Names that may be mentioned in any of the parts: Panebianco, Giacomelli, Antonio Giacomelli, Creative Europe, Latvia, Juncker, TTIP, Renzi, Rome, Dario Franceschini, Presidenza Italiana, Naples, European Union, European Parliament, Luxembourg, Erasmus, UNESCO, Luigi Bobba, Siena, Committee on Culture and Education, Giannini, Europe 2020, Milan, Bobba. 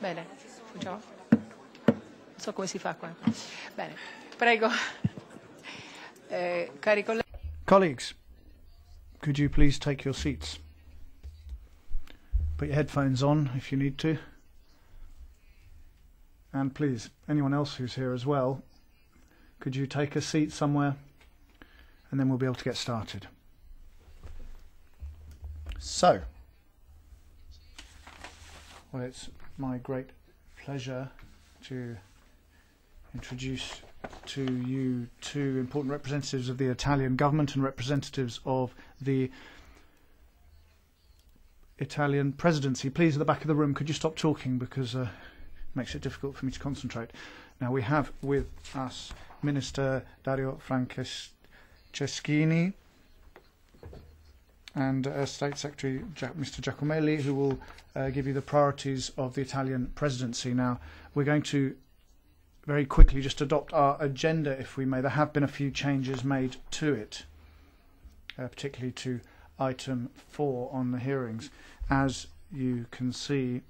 Bene, ciao. Non so come si fa qua. Bene, prego. Cari colleghi. Colleagues, could you please take your seats? Put your headphones on if you need to. And please, anyone else who's here as well, could you take a seat somewhere? And then we'll be able to get started. So, well, it's my great pleasure to introduce to you two important representatives of the Italian government and representatives of the Italian presidency. Please, at the back of the room, could you stop talking, because it makes it difficult for me to concentrate. Now, we have with us Minister Dario Franceschini and State Secretary Mr. Giacomelli, who will give you the priorities of the Italian presidency. Now, we're going to very quickly just adopt our agenda, if we may. There have been a few changes made to it, particularly to item 4 on the hearings. As you can see,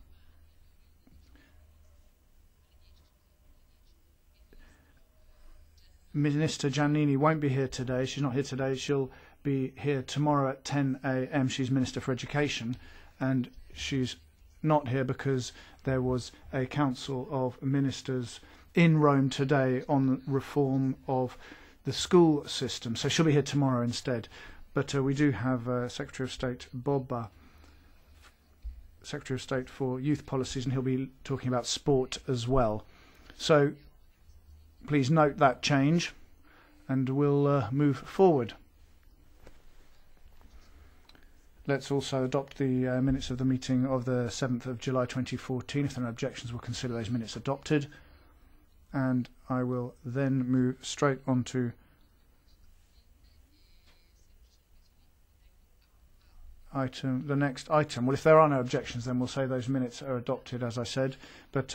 Minister Giannini won't be here today. She's not here today. She'll be here tomorrow at 10 a.m. She's Minister for Education, and she's not here because there was a Council of Ministers in Rome today on reform of the school system. So she'll be here tomorrow instead. But we do have Secretary of State Bobba, Secretary of State for Youth Policies, and he'll be talking about sport as well. So please note that change, and we'll move forward. Let's also adopt the minutes of the meeting of the 7th of July 2014. If there are no objections, we'll consider those minutes adopted. And I will then move straight on to item, the next item. Well, if there are no objections, then we'll say those minutes are adopted, as I said. But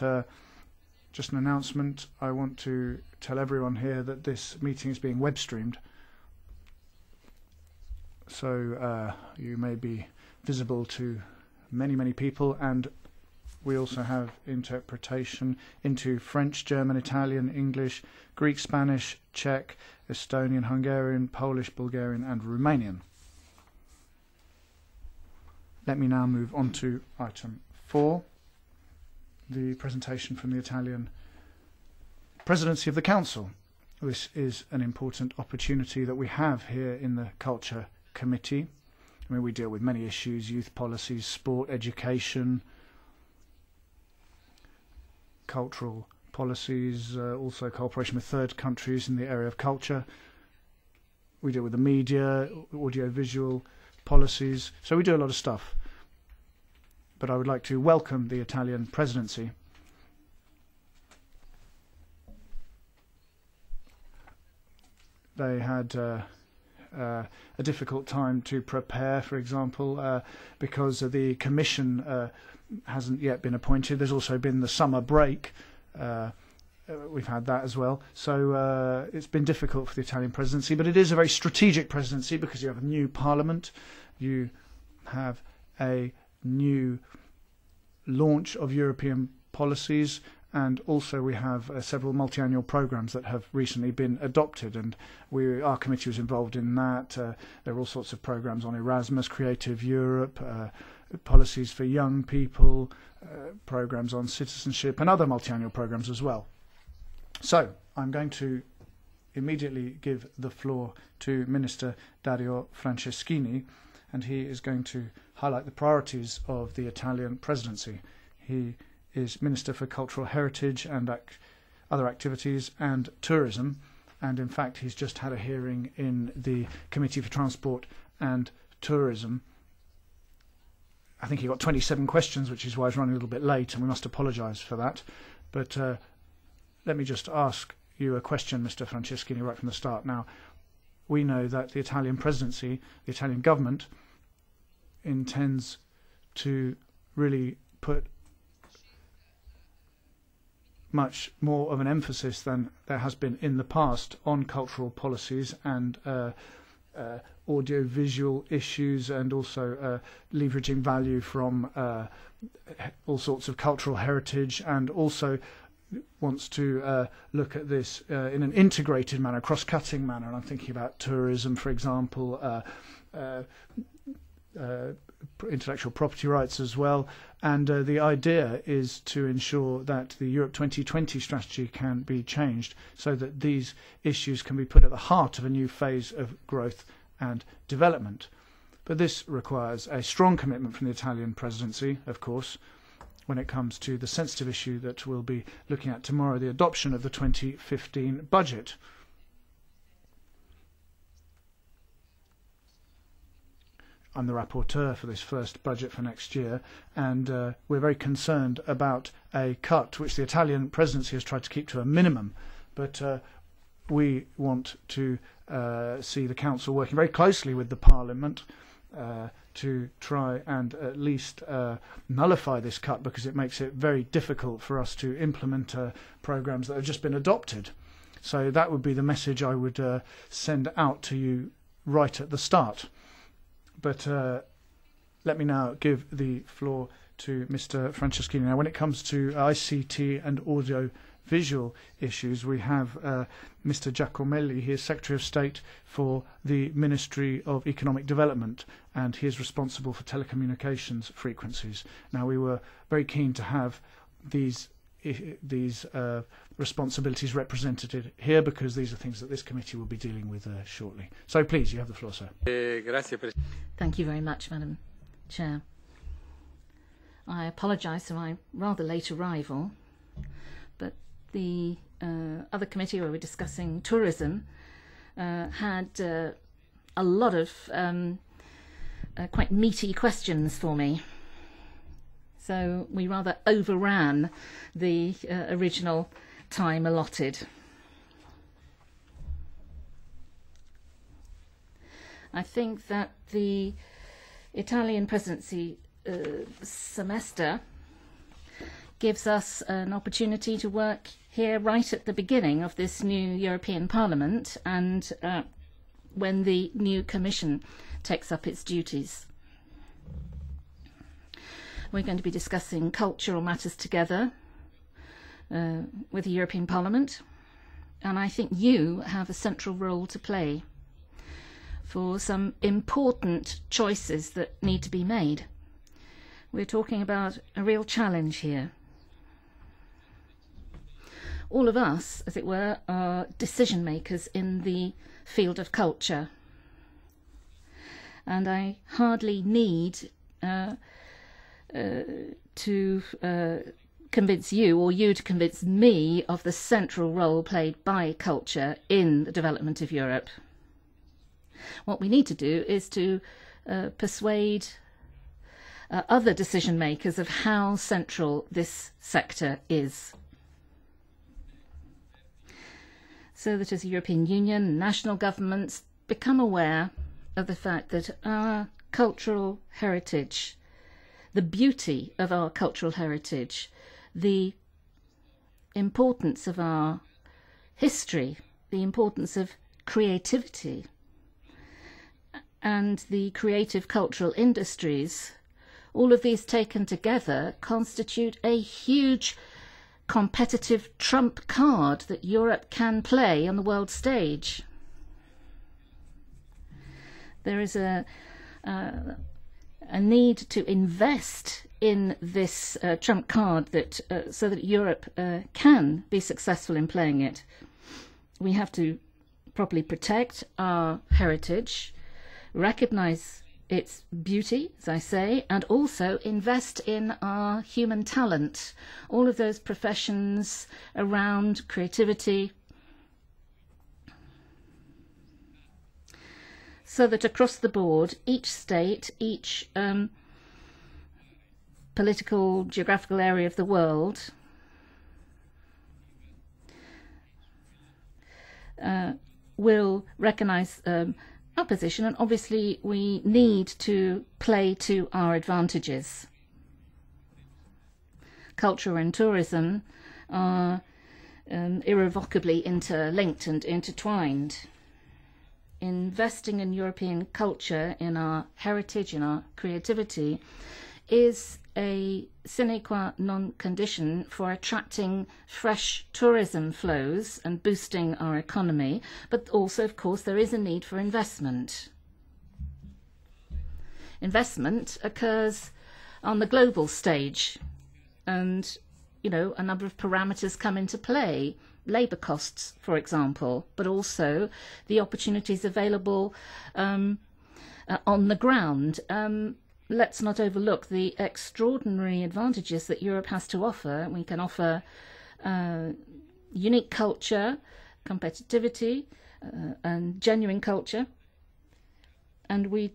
just an announcement. I want to tell everyone here that this meeting is being web streamed, so you may be visible to many, many people, and we also have interpretation into French, German, Italian, English, Greek, Spanish, Czech, Estonian, Hungarian, Polish, Bulgarian, and Romanian. Let me now move on to item 4. The presentation from the Italian presidency of the Council. This is an important opportunity that we have here in the Culture Committee. I mean, we deal with many issues: youth policies, sport, education, cultural policies, also cooperation with third countries in the area of culture. We deal with the media, audiovisual policies, so we do a lot of stuff. But I would like to welcome the Italian presidency. They had a difficult time to prepare, for example, because the commission hasn't yet been appointed. There's also been the summer break. We've had that as well. So it's been difficult for the Italian presidency, but it is a very strategic presidency, because you have a new parliament, you have a new launch of European policies, and also we have several multi-annual programmes that have recently been adopted, and our committee was involved in that. There were all sorts of programmes on Erasmus, Creative Europe, policies for young people, programmes on citizenship, and other multi-annual programmes as well. So I'm going to immediately give the floor to Minister Dario Franceschini, and he is going to highlight the priorities of the Italian presidency. He is Minister for Cultural Heritage and Other Activities and Tourism, and in fact he's just had a hearing in the Committee for Transport and Tourism. I think he got 27 questions, which is why he's running a little bit late, and we must apologise for that. But let me just ask you a question, Mr. Franceschini, right from the start. Now, we know that the Italian presidency, the Italian government, intends to really put much more of an emphasis than there has been in the past on cultural policies and audio-visual issues, and also leveraging value from all sorts of cultural heritage, and also wants to look at this in an integrated manner, cross-cutting manner. And I'm thinking about tourism, for example, intellectual property rights as well. And the idea is to ensure that the Europe 2020 strategy can be changed so that these issues can be put at the heart of a new phase of growth and development. But this requires a strong commitment from the Italian presidency, of course, when it comes to the sensitive issue that we'll be looking at tomorrow, the adoption of the 2015 budget. I'm the rapporteur for this first budget for next year, and we're very concerned about a cut which the Italian presidency has tried to keep to a minimum, but we want to see the Council working very closely with the Parliament to try and at least nullify this cut, because it makes it very difficult for us to implement programmes that have just been adopted. So that would be the message I would send out to you right at the start. But let me now give the floor to Mr. Franceschini. Now, when it comes to ICT and audio-visual issues, we have Mr. Giacomelli. He is Secretary of State for the Ministry of Economic Development, and he is responsible for telecommunications frequencies. Now, we were very keen to have these responsibilities represented here, because these are things that this committee will be dealing with shortly. So please, you have the floor, sir. Thank you very much, Madam Chair. I apologise for my rather late arrival, but the other committee where we're discussing tourism had a lot of quite meaty questions for me. So we rather overran the original time allotted. I think that the Italian presidency semester gives us an opportunity to work here right at the beginning of this new European Parliament, and when the new Commission takes up its duties. We're going to be discussing cultural matters together with the European Parliament, and I think you have a central role to play for some important choices that need to be made. We're talking about a real challenge here. All of us, as it were, are decision makers in the field of culture, and I hardly need to convince you, or you to convince me, of the central role played by culture in the development of Europe. What we need to do is to persuade other decision makers of how central this sector is, so that as the European Union, national governments become aware of the fact that our cultural heritage, the beauty of our cultural heritage, the importance of our history, the importance of creativity, and the creative cultural industries, all of these taken together constitute a huge competitive trump card that Europe can play on the world stage. There is a need to invest in this trump card, that so that Europe can be successful in playing it. We have to properly protect our heritage, recognise its beauty, as I say, and also invest in our human talent, all of those professions around creativity, so that across the board, each state, each political, geographical area of the world will recognise our position, and obviously we need to play to our advantages. Culture and tourism are irrevocably interlinked and intertwined. investing in European culture, in our heritage, in our creativity, is a sine qua non condition for attracting fresh tourism flows and boosting our economy. But also, of course, there is a need for investment. Investment occurs on the global stage, and, you know, a number of parameters come into play. Labour costs, for example, but also the opportunities available on the ground. Let's not overlook the extraordinary advantages that Europe has to offer. We can offer unique culture, competitivity, and genuine culture. And we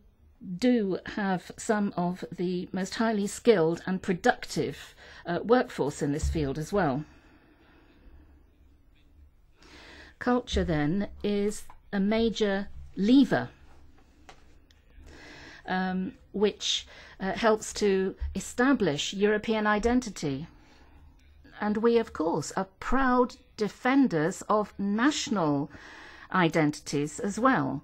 do have some of the most highly skilled and productive workforce in this field as well. Culture, then, is a major lever which helps to establish European identity. And we, of course, are proud defenders of national identities as well.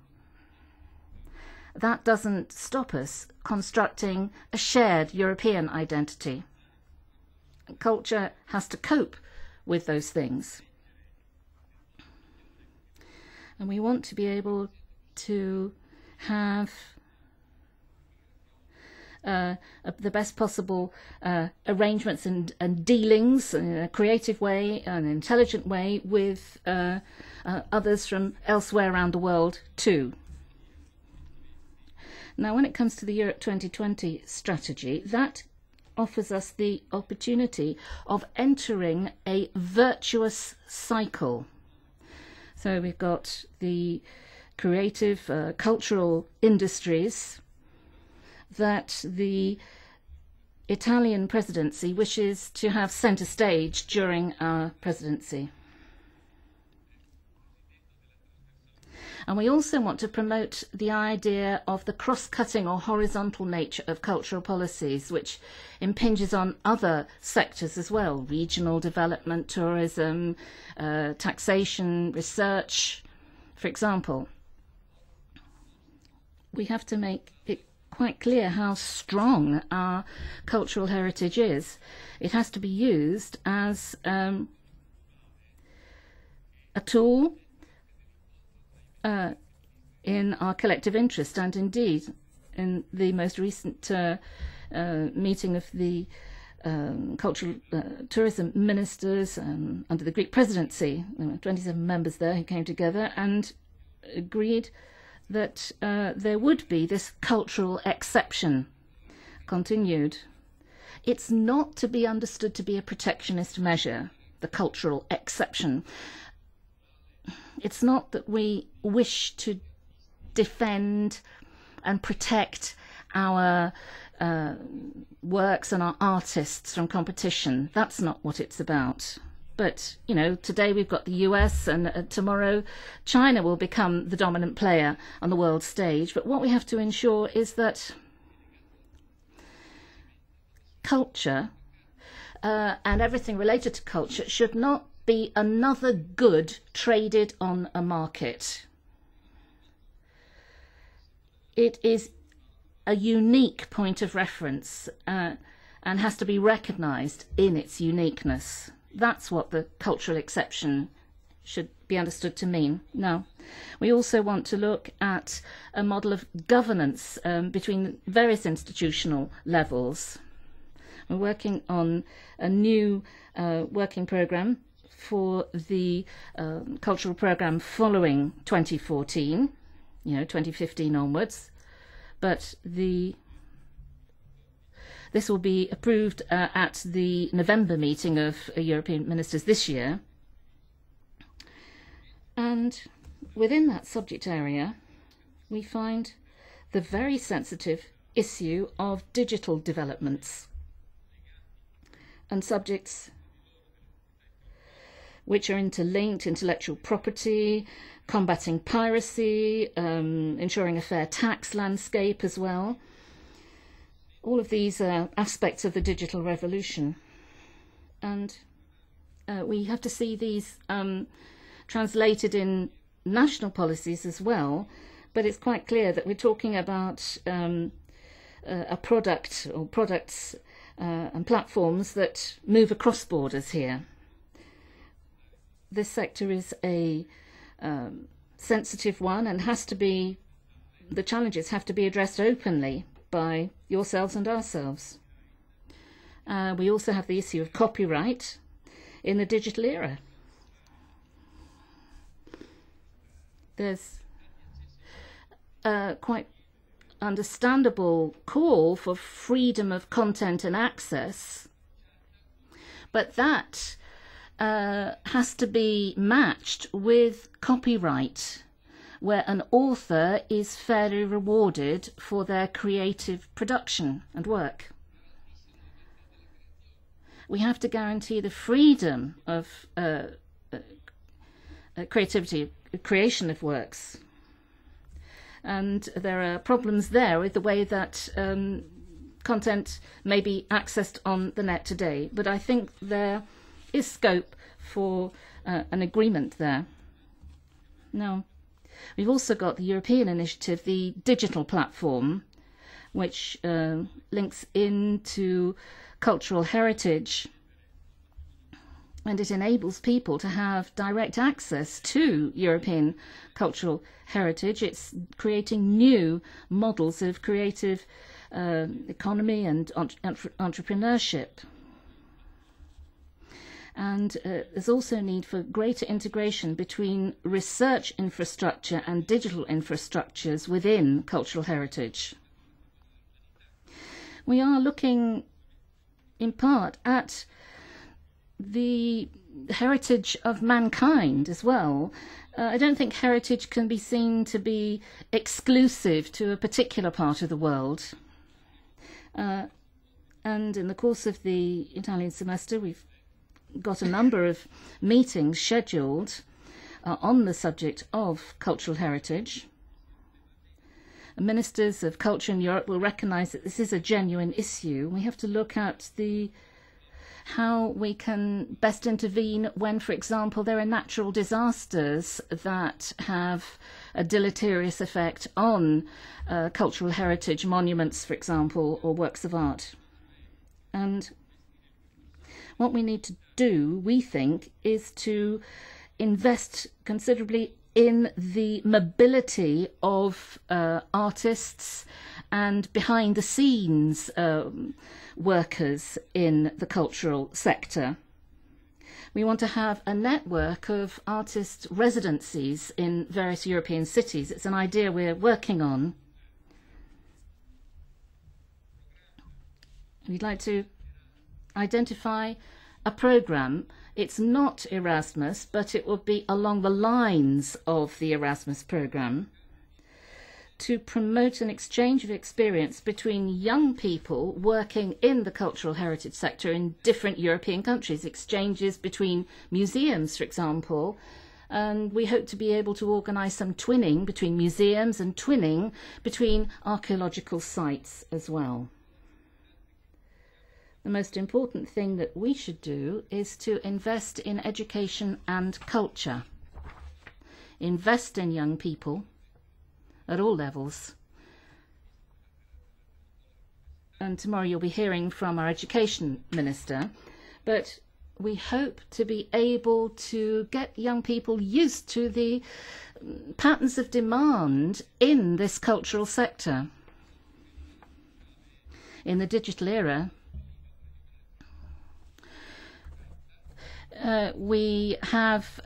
That doesn't stop us constructing a shared European identity. Culture has to cope with those things. And we want to be able to have the best possible arrangements and dealings in a creative way, an intelligent way, with others from elsewhere around the world too. Now, when it comes to the Europe 2020 strategy, that offers us the opportunity of entering a virtuous cycle. So we've got the creative, cultural industries that the Italian presidency wishes to have centre stage during our presidency. And we also want to promote the idea of the cross-cutting or horizontal nature of cultural policies, which impinges on other sectors as well: regional development, tourism, taxation, research, for example. We have to make it quite clear how strong our cultural heritage is. It has to be used as a tool in our collective interest. And indeed, in the most recent meeting of the cultural tourism ministers under the Greek presidency, there were 27 members there who came together and agreed that there would be this cultural exception continued. It's not to be understood to be a protectionist measure, the cultural exception. It's not that we wish to defend and protect our works and our artists from competition. That's not what it's about. But, you know, today we've got the US, and tomorrow China will become the dominant player on the world stage. But what we have to ensure is that culture and everything related to culture should not be another good traded on a market. It is a unique point of reference and has to be recognised in its uniqueness. That's what the cultural exception should be understood to mean. Now, we also want to look at a model of governance between various institutional levels. We're working on a new working programme for the cultural programme following 2014, you know, 2015 onwards, but this will be approved at the November meeting of European ministers this year. And within that subject area, we find the very sensitive issue of digital developments and subjects which are interlinked: intellectual property, combating piracy, ensuring a fair tax landscape as well. All of these are aspects of the digital revolution. And we have to see these translated in national policies as well, but it's quite clear that we're talking about a product or products and platforms that move across borders here. This sector is a sensitive one and has to be, the challenges have to be addressed openly by yourselves and ourselves. We also have the issue of copyright in the digital era. There's a quite understandable call for freedom of content and access, but that has to be matched with copyright, where an author is fairly rewarded for their creative production and work. We have to guarantee the freedom of creativity, creation of works. And there are problems there with the way that content may be accessed on the net today. But I think there is scope for an agreement there. Now, we've also got the European initiative, the digital platform, which links into cultural heritage. And it enables people to have direct access to European cultural heritage. It's creating new models of creative economy and entrepreneurship. And there's also a need for greater integration between research infrastructure and digital infrastructures within cultural heritage. We are looking in part at the heritage of mankind as well. I don't think heritage can be seen to be exclusive to a particular part of the world. And in the course of the Italian semester, we've got a number of meetings scheduled on the subject of cultural heritage. Ministers of culture in Europe will recognise that this is a genuine issue. We have to look at how we can best intervene when, for example, there are natural disasters that have a deleterious effect on cultural heritage monuments, for example, or works of art. And what we need to do, we think, is to invest considerably in the mobility of artists and behind-the-scenes workers in the cultural sector. We want to have a network of artist residencies in various European cities. It's an idea we're working on. We'd like to identify a programme. It's not Erasmus, but it will be along the lines of the Erasmus programme, to promote an exchange of experience between young people working in the cultural heritage sector in different European countries, exchanges between museums, for example. And we hope to be able to organise some twinning between museums and twinning between archaeological sites as well. The most important thing that we should do is to invest in education and culture. Invest in young people at all levels. And tomorrow you'll be hearing from our education minister, but we hope to be able to get young people used to the patterns of demand in this cultural sector. In the digital era, we have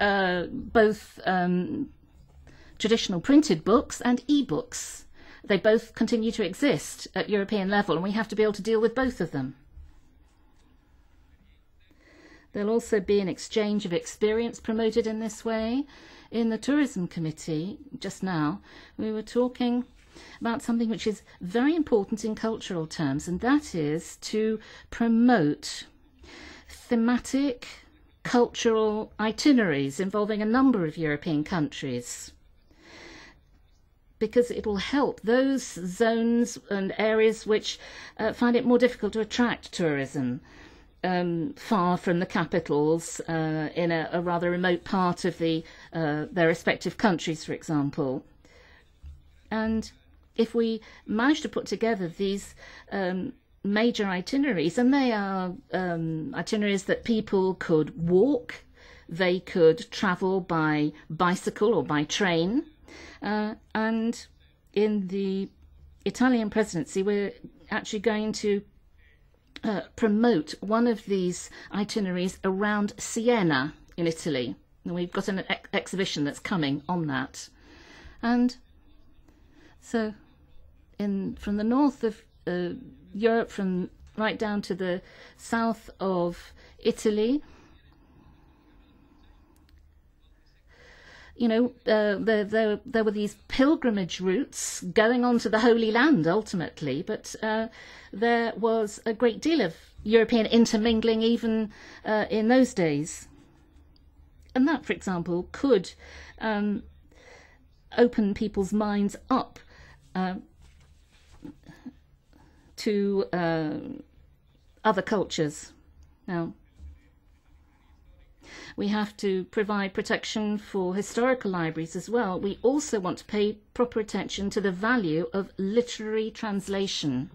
both traditional printed books and e-books. They both continue to exist at European level, and we have to be able to deal with both of them. There'll also be an exchange of experience promoted in this way. In the Tourism Committee just now, we were talking about something which is very important in cultural terms, and that is to promote thematic cultural itineraries involving a number of European countries, because it will help those zones and areas which find it more difficult to attract tourism, far from the capitals, in a rather remote part of their respective countries, for example. And if we manage to put together these major itineraries, and they are itineraries that people could walk, they could travel by bicycle or by train, and in the Italian presidency we're actually going to promote one of these itineraries around Siena in Italy, and we've got an exhibition that's coming on that. And so from the north of Europe, from right down to the south of Italy, you know, there were these pilgrimage routes going on to the Holy Land ultimately, but there was a great deal of European intermingling even in those days. And that, for example, could open people's minds up to other cultures. Now, we have to provide protection for historical libraries as well. We also want to pay proper attention to the value of literary translation.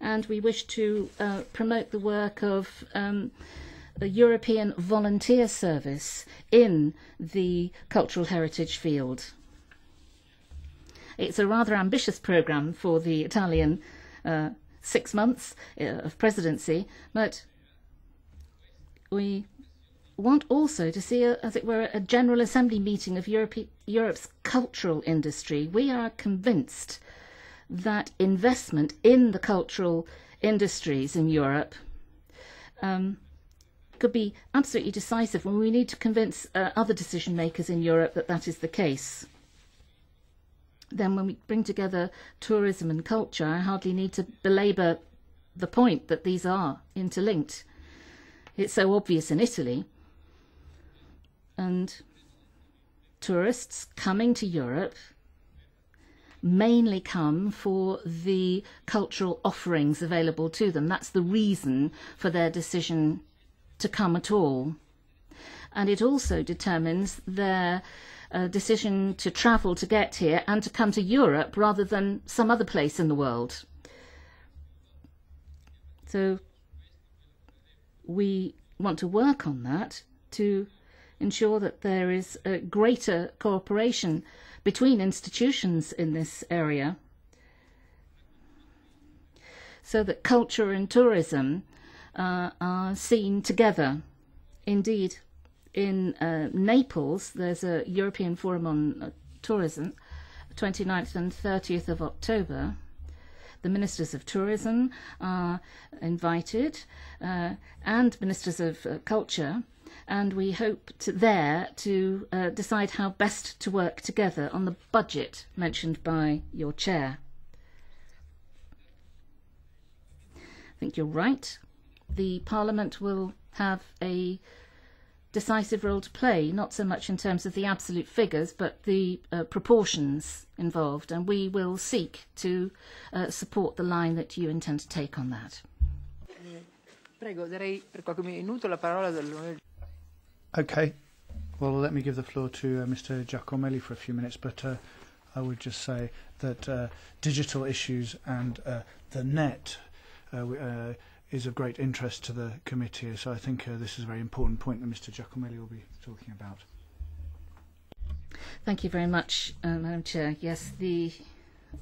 And we wish to promote the work of a European volunteer service in the cultural heritage field. It's a rather ambitious programme for the Italian 6 months of presidency, but we want also to see, as it were, a General Assembly meeting of Europe's cultural industry. We are convinced that investment in the cultural industries in Europe could be absolutely decisive, and we need to convince other decision makers in Europe that that is the case. Then when we bring together tourism and culture, I hardly need to belabor the point that these are interlinked. It's so obvious in Italy. And tourists coming to Europe mainly come for the cultural offerings available to them. That's the reason for their decision to come at all. And it also determines their decision to travel to get here and to come to Europe rather than some other place in the world. So we want to work on that to ensure that there is a greater cooperation between institutions in this area, so that culture and tourism are seen together. Indeed, in Naples, there's a European Forum on Tourism, 29th and 30th of October. The ministers of tourism are invited, and ministers of culture. And we hope to decide how best to work together on the budget mentioned by your chair. I think you're right. The Parliament will have a decisive role to play, not so much in terms of the absolute figures, but the proportions involved. And we will seek to support the line that you intend to take on that. Prego, darei per qualche minuto la parola dell'onorevole. Okay, well, let me give the floor to Mr. Giacomelli for a few minutes, but I would just say that digital issues and the net is of great interest to the committee, so I think this is a very important point that Mr. Giacomelli will be talking about. Thank you very much, Madam Chair. Yes, the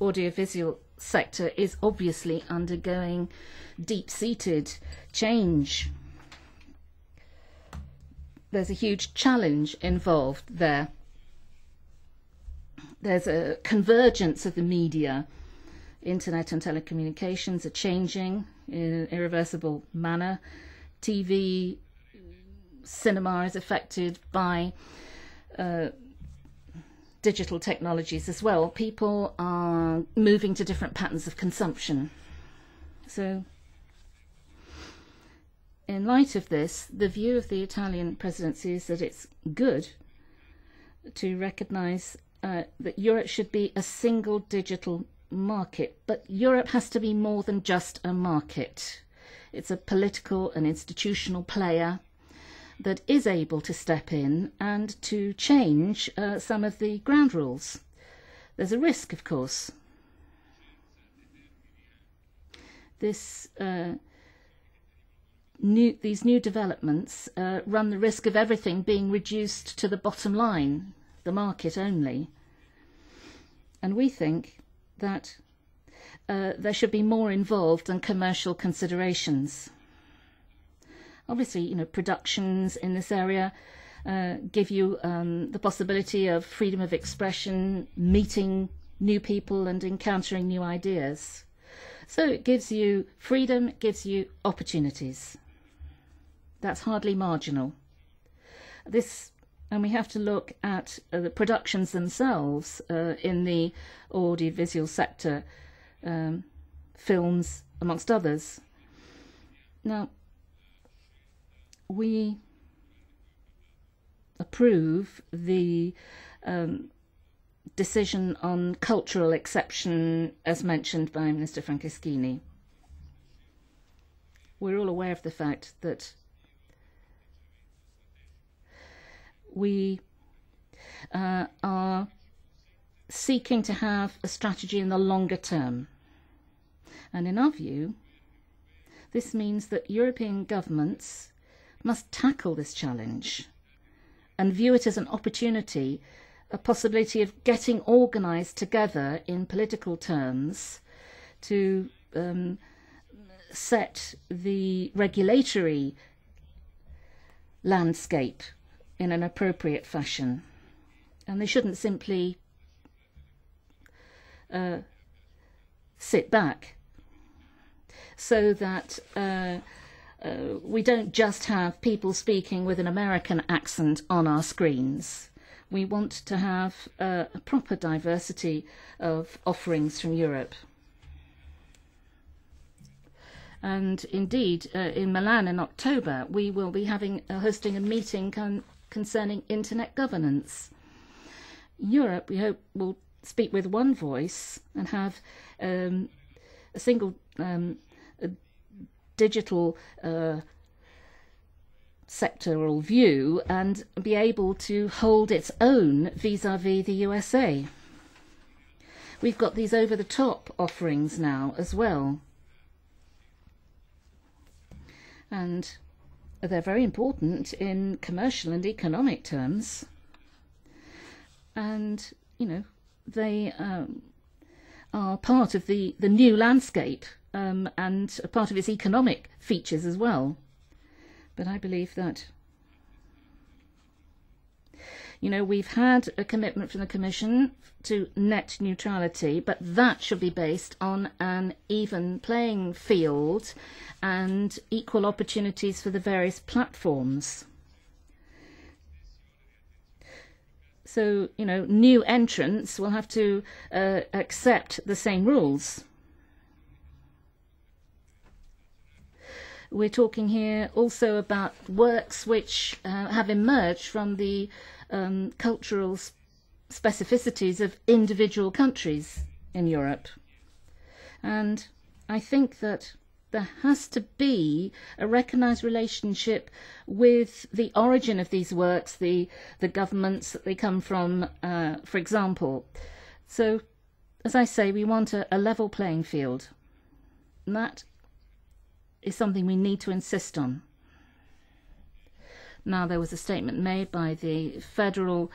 audiovisual sector is obviously undergoing deep-seated change. There's a huge challenge involved there. There's a convergence of the media. Internet and telecommunications are changing in an irreversible manner. TV, cinema is affected by digital technologies as well. People are moving to different patterns of consumption. So, in light of this, the view of the Italian presidency is that it's good to recognise that Europe should be a single digital market. But Europe has to be more than just a market. It's a political and institutional player that is able to step in and to change some of the ground rules. There's a risk, of course. This these new developments run the risk of everything being reduced to the bottom line, the market only. And we think that there should be more involved than commercial considerations. Obviously, you know, productions in this area give you the possibility of freedom of expression, meeting new people and encountering new ideas. So it gives you freedom, it gives you opportunities. That's hardly marginal. And we have to look at the productions themselves in the audiovisual sector, films, amongst others. Now, we approve the decision on cultural exception as mentioned by Minister Franceschini. We're all aware of the fact that we are seeking to have a strategy in the longer term. And in our view, this means that European governments must tackle this challenge and view it as an opportunity, a possibility of getting organised together in political terms to set the regulatory landscape in an appropriate fashion. And they shouldn't simply sit back, so that we don't just have people speaking with an American accent on our screens. We want to have a proper diversity of offerings from Europe. And indeed, in Milan in October, we will be hosting a meeting concerning internet governance. Europe, we hope, will speak with one voice and have a single digital sectoral view and be able to hold its own vis-à-vis the USA. We've got these over-the-top offerings now as well. And they're very important in commercial and economic terms. And, you know, they are part of the new landscape and part of its economic features as well. But I believe that, you know, we've had a commitment from the Commission to net neutrality, but that should be based on an even playing field and equal opportunities for the various platforms. So, you know, new entrants will have to accept the same rules. We're talking here also about works which have emerged from the cultural specificities of individual countries in Europe. And I think that there has to be a recognised relationship with the origin of these works, the governments that they come from, for example. So, as I say, we want a level playing field. And that is something we need to insist on. Now, there was a statement made by the Federal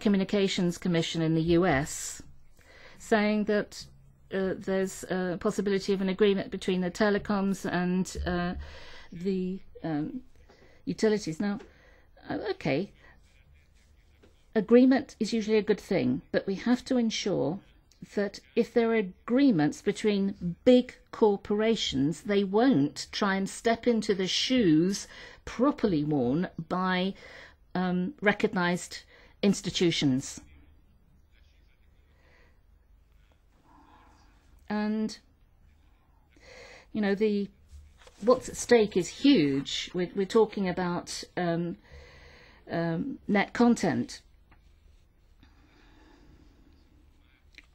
Communications Commission in the US saying that there's a possibility of an agreement between the telecoms and the utilities. Now, okay, agreement is usually a good thing, but we have to ensure that if there are agreements between big corporations, they won't try and step into the shoes properly worn by recognised institutions. And, you know, what's at stake is huge. We're talking about net content.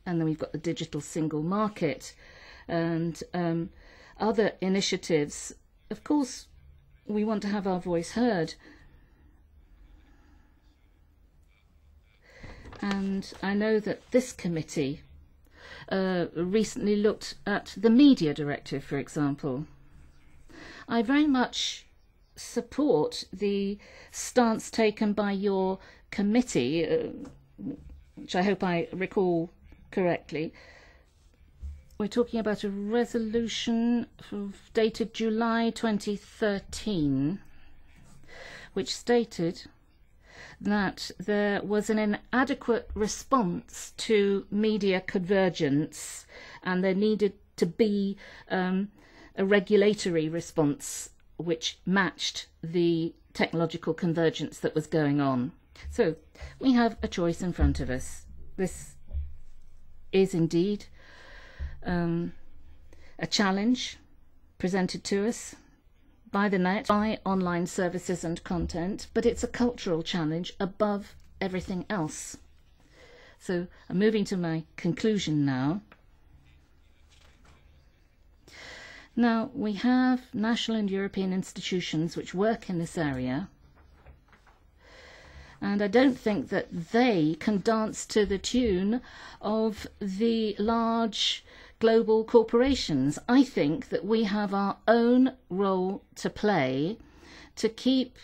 And then we've got the digital single market and other initiatives. Of course, we want to have our voice heard. And I know that this committee recently looked at the media directive, for example. I very much support the stance taken by your committee, which I hope I recall correctly. We're talking about a resolution dated July 2013, which stated that there was an inadequate response to media convergence and there needed to be a regulatory response which matched the technological convergence that was going on. So we have a choice in front of us. This is indeed a challenge presented to us by the net, by online services and content, but it's a cultural challenge above everything else. So I'm moving to my conclusion now. Now, we have national and European institutions which work in this area, and I don't think that they can dance to the tune of the large global corporations. I think that we have our own role to play to keep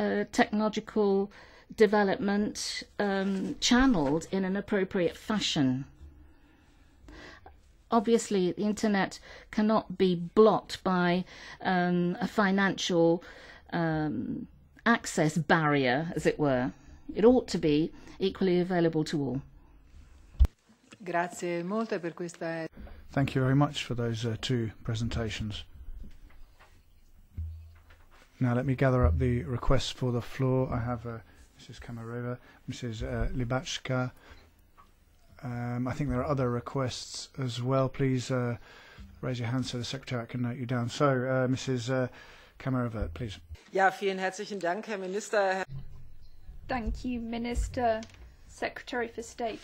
technological development channeled in an appropriate fashion. Obviously, the internet cannot be blocked by a financial access barrier, as it were. It ought to be equally available to all. Grazie molto per questa. Thank you very much for those two presentations. Now let me gather up the requests for the floor. I have Mrs. Kamarova, Mrs. Libachka. I think there are other requests as well. Please raise your hand so the Secretariat can note you down. So, Mrs. Kamarova, please. Ja, vielen herzlichen Dank, Herr Minister. Thank you, Minister, Secretary for State.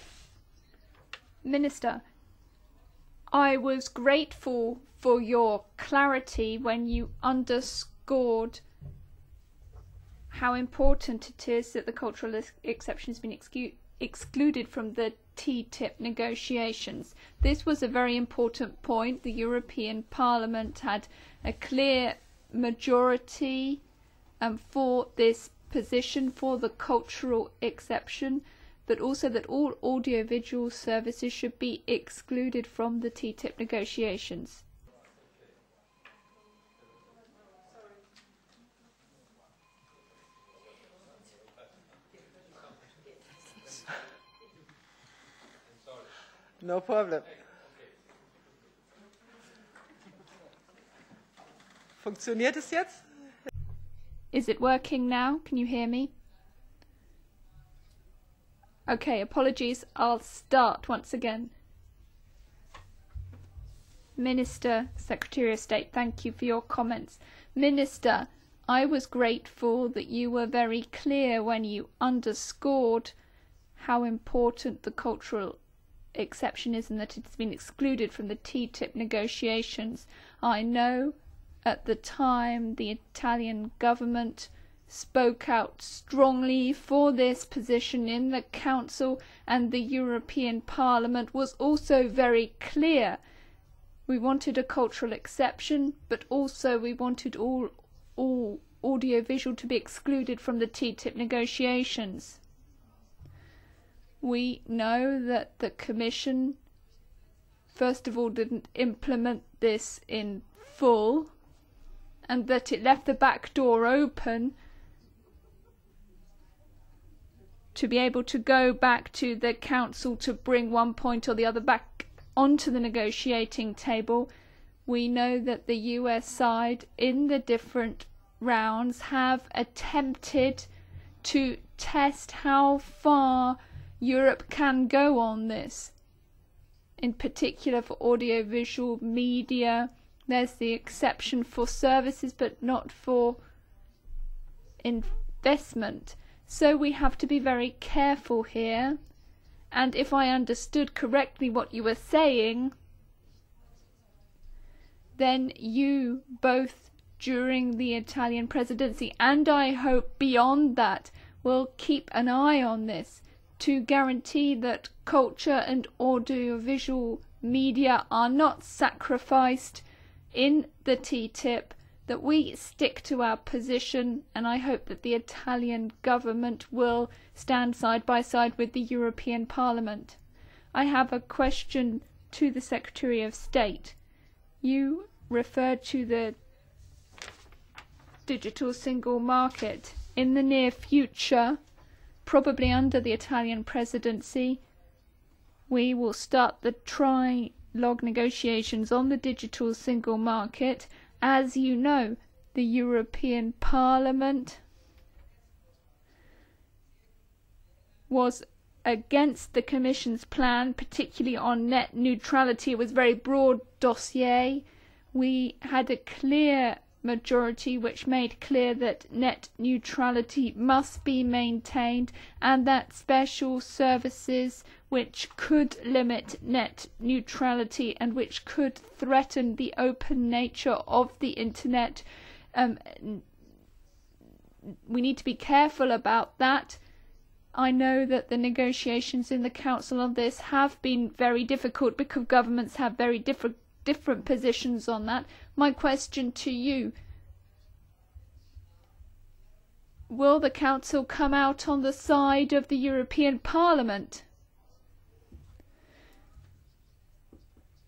Minister, I was grateful for your clarity when you underscored how important it is that the cultural exception has been excluded from the TTIP negotiations. This was a very important point. The European Parliament had a clear majority for this position for the cultural exception, but also that all audiovisual services should be excluded from the TTIP negotiations. No problem. Funktioniert es jetzt? Is it working now? Can you hear me? Okay, apologies, I'll start once again. Minister, Secretary of State, thank you for your comments. Minister, I was grateful that you were very clear when you underscored how important the cultural exception is and that it's been excluded from the TTIP negotiations. I know at the time the Italian government spoke out strongly for this position in the Council, and the European Parliament was also very clear. We wanted a cultural exception, but also we wanted all audiovisual to be excluded from the TTIP negotiations. We know that the Commission, first of all, didn't implement this in full, and that it left the back door open to be able to go back to the Council to bring one point or the other back onto the negotiating table. We know that the US side in the different rounds have attempted to test how far Europe can go on this. In particular for audiovisual media, there's the exception for services but not for investment. So we have to be very careful here, and if I understood correctly what you were saying, then you both during the Italian presidency, and I hope beyond that, will keep an eye on this to guarantee that culture and audiovisual media are not sacrificed in the TTIP, that we stick to our position, and I hope that the Italian government will stand side by side with the European Parliament. I have a question to the Secretary of State. You referred to the digital single market. In the near future, probably under the Italian presidency, we will start the trilogue negotiations on the digital single market. As you know, the European Parliament was against the Commission's plan, particularly on net neutrality. It was a very broad dossier. We had a clear majority which made clear that net neutrality must be maintained and that special services which could limit net neutrality and which could threaten the open nature of the internet, we need to be careful about that. I know that the negotiations in the Council on this have been very difficult because governments have very different positions on that. My question to you, will the Council come out on the side of the European Parliament?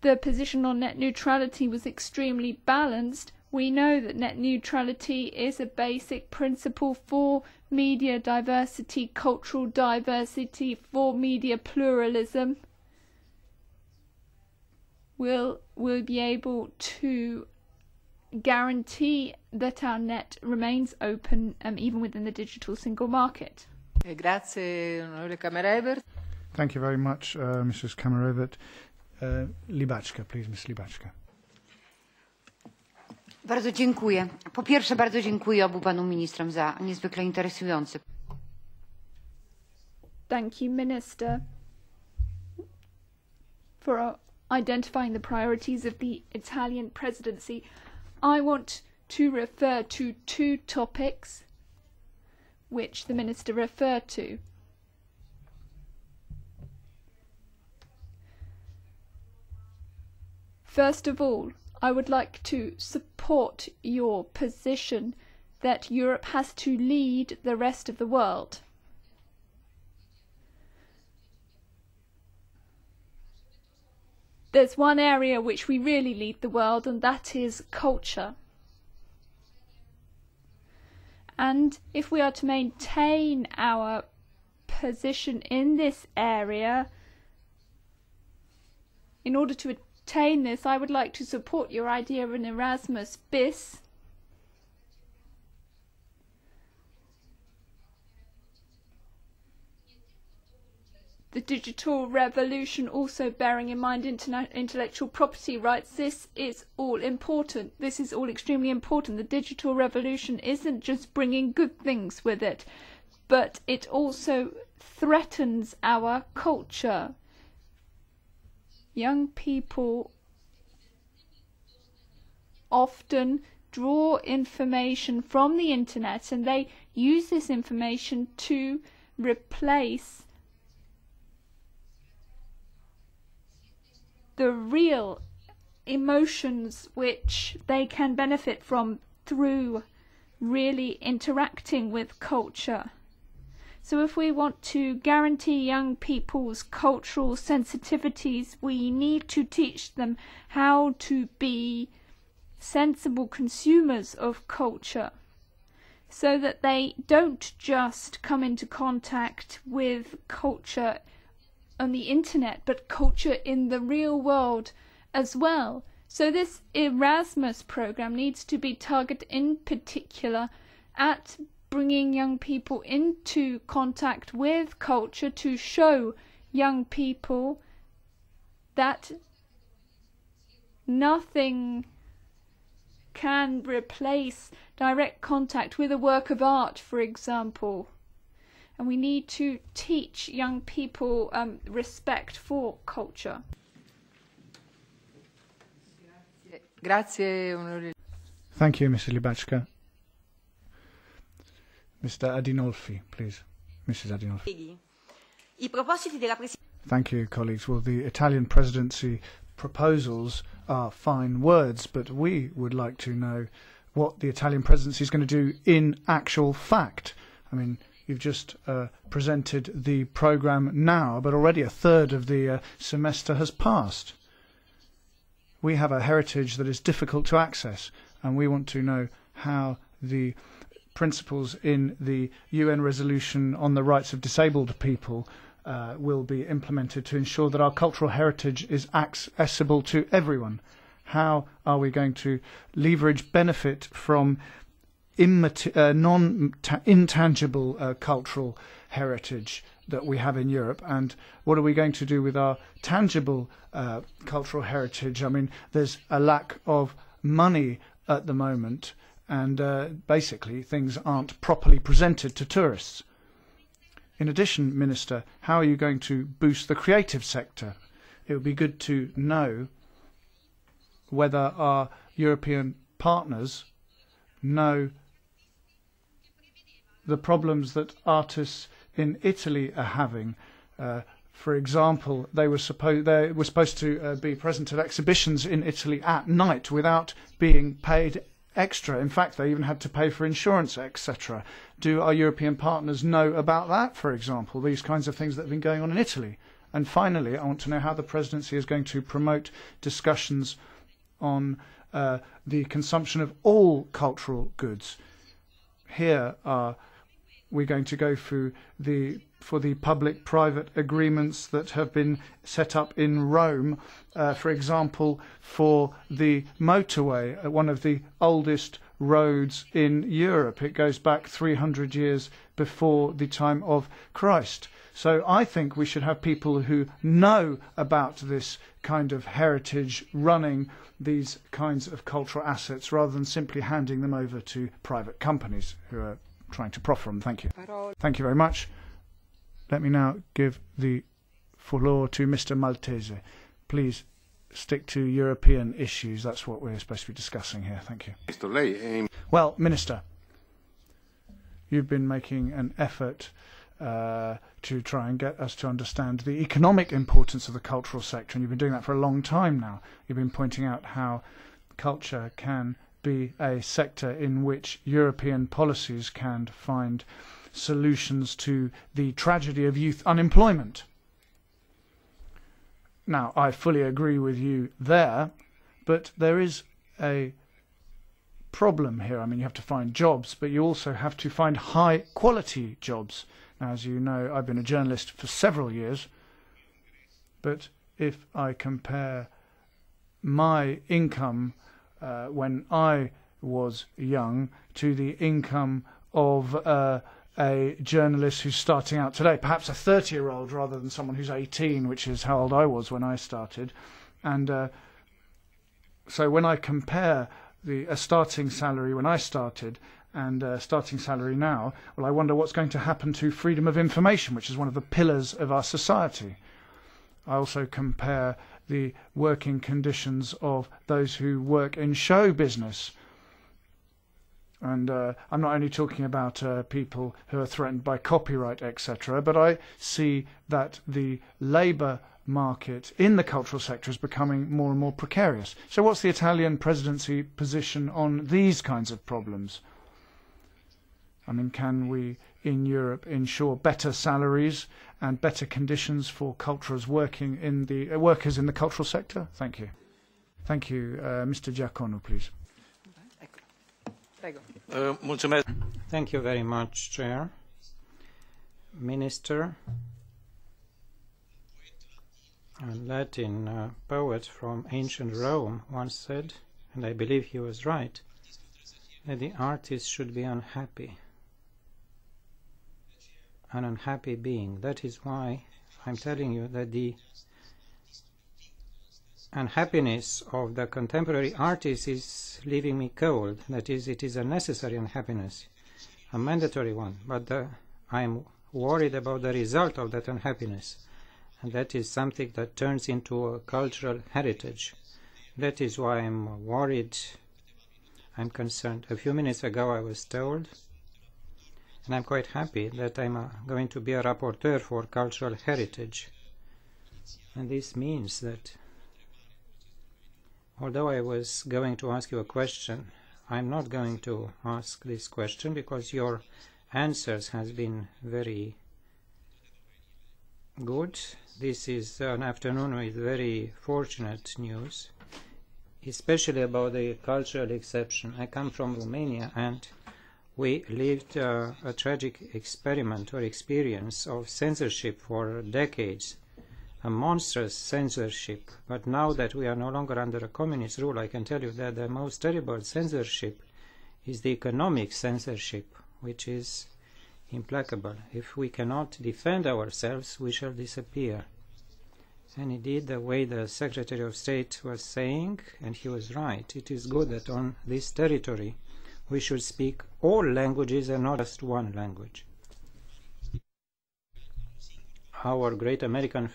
The position on net neutrality was extremely balanced. We know that net neutrality is a basic principle for media diversity, cultural diversity, for media pluralism. We'll be able to guarantee that our net remains open even within the digital single market. Grazie, Onorevole Kammerevert. Thank you very much, Mrs. Kammerevert. Libacka, please, Ms. Libacka. Bardzo dziękuję. Po pierwsze, bardzo dziękuję obu panom ministrom za niezwykle interesujący. Thank you, Minister, for identifying the priorities of the Italian presidency. I want to refer to two topics which the Minister referred to. First of all, I would like to support your position that Europe has to lead the rest of the world. There's one area which we really lead the world, and that is culture. And if we are to maintain our position in this area, in order to attain this, I would like to support your idea of an Erasmus bis. The digital revolution, also bearing in mind intellectual property rights, this is all important. This is all extremely important. The digital revolution isn't just bringing good things with it, but it also threatens our culture. Young people often draw information from the internet and they use this information to replace the real emotions which they can benefit from through really interacting with culture. So if we want to guarantee young people's cultural sensitivities, we need to teach them how to be sensible consumers of culture so that they don't just come into contact with culture on the internet, but culture in the real world as well. So this Erasmus program needs to be targeted in particular at bringing young people into contact with culture, to show young people that nothing can replace direct contact with a work of art, for example. And we need to teach young people respect for culture. Grazie. Thank you, Mrs. Libacka. Mr. Adinolfi, please. Mrs. Adinolfi. I propositi della Presidenza. Thank you, colleagues. Well, the Italian presidency proposals are fine words, but we would like to know what the Italian presidency is going to do in actual fact. I mean, you've just presented the programme now, but already a third of the semester has passed. We have a heritage that is difficult to access, and we want to know how the principles in the UN resolution on the rights of disabled people will be implemented to ensure that our cultural heritage is accessible to everyone. How are we going to leverage benefit from non-intangible cultural heritage that we have in Europe, and what are we going to do with our tangible cultural heritage? I mean, there's a lack of money at the moment, and basically things aren't properly presented to tourists. In addition, Minister, how are you going to boost the creative sector? It would be good to know whether our European partners know the problems that artists in Italy are having. For example, they were supposed to be present at exhibitions in Italy at night without being paid extra. In fact, they even had to pay for insurance, etc. Do our European partners know about that, for example, these kinds of things that have been going on in Italy? And finally, I want to know how the presidency is going to promote discussions on the consumption of all cultural goods. Here are we're going to go through for the public-private agreements that have been set up in Rome, for example, for the motorway, one of the oldest roads in Europe. It goes back 300 years before the time of Christ. So I think we should have people who know about this kind of heritage running these kinds of cultural assets, rather than simply handing them over to private companies who are trying to profit from. Thank you. Thank you very much. Let me now give the floor to Mr. Maltese. Please stick to European issues. That's what we're supposed to be discussing here. Thank you. Well, Minister, you've been making an effort to try and get us to understand the economic importance of the cultural sector, and you've been doing that for a long time now. You've been pointing out how culture can be a sector in which European policies can find solutions to the tragedy of youth unemployment. Now, I fully agree with you there, but there is a problem here. I mean, you have to find jobs, but you also have to find high-quality jobs. Now, as you know, I've been a journalist for several years, but if I compare my income when I was young to the income of a journalist who's starting out today, perhaps a 30-year-old rather than someone who's 18, which is how old I was when I started. And so when I compare a starting salary when I started and a starting salary now, well, I wonder what's going to happen to freedom of information, which is one of the pillars of our society. I also compare the working conditions of those who work in show business. And I'm not only talking about people who are threatened by copyright, etc., but I see that the labour market in the cultural sector is becoming more and more precarious. So what's the Italian presidency position on these kinds of problems? I mean, can we in Europe ensure better salaries and better conditions for workers in the cultural sector? Thank you. Thank you. Mr. Giacomelli, please. Thank you very much, Chair. Minister, a Latin poet from ancient Rome once said, and I believe he was right, that the artist should be unhappy, an unhappy being. That is why I'm telling you that the unhappiness of the contemporary artist is leaving me cold. That is, it is a necessary unhappiness, a mandatory one, but I'm worried about the result of that unhappiness, and that is something that turns into a cultural heritage. That is why I'm worried, I'm concerned. A few minutes ago I was told and I'm quite happy that I'm going to be a rapporteur for cultural heritage. And this means that although I was going to ask you a question, I'm not going to ask this question because your answers has been very good. This is an afternoon with very fortunate news, especially about the cultural exception. I come from Romania and we lived a tragic experience of censorship for decades, a monstrous censorship. But now that we are no longer under a communist rule, I can tell you that the most terrible censorship is the economic censorship, which is implacable. If we cannot defend ourselves, we shall disappear. And indeed, the way the Secretary of State was saying, and he was right, it is good that on this territory we should speak all languages and not just one language. Our great American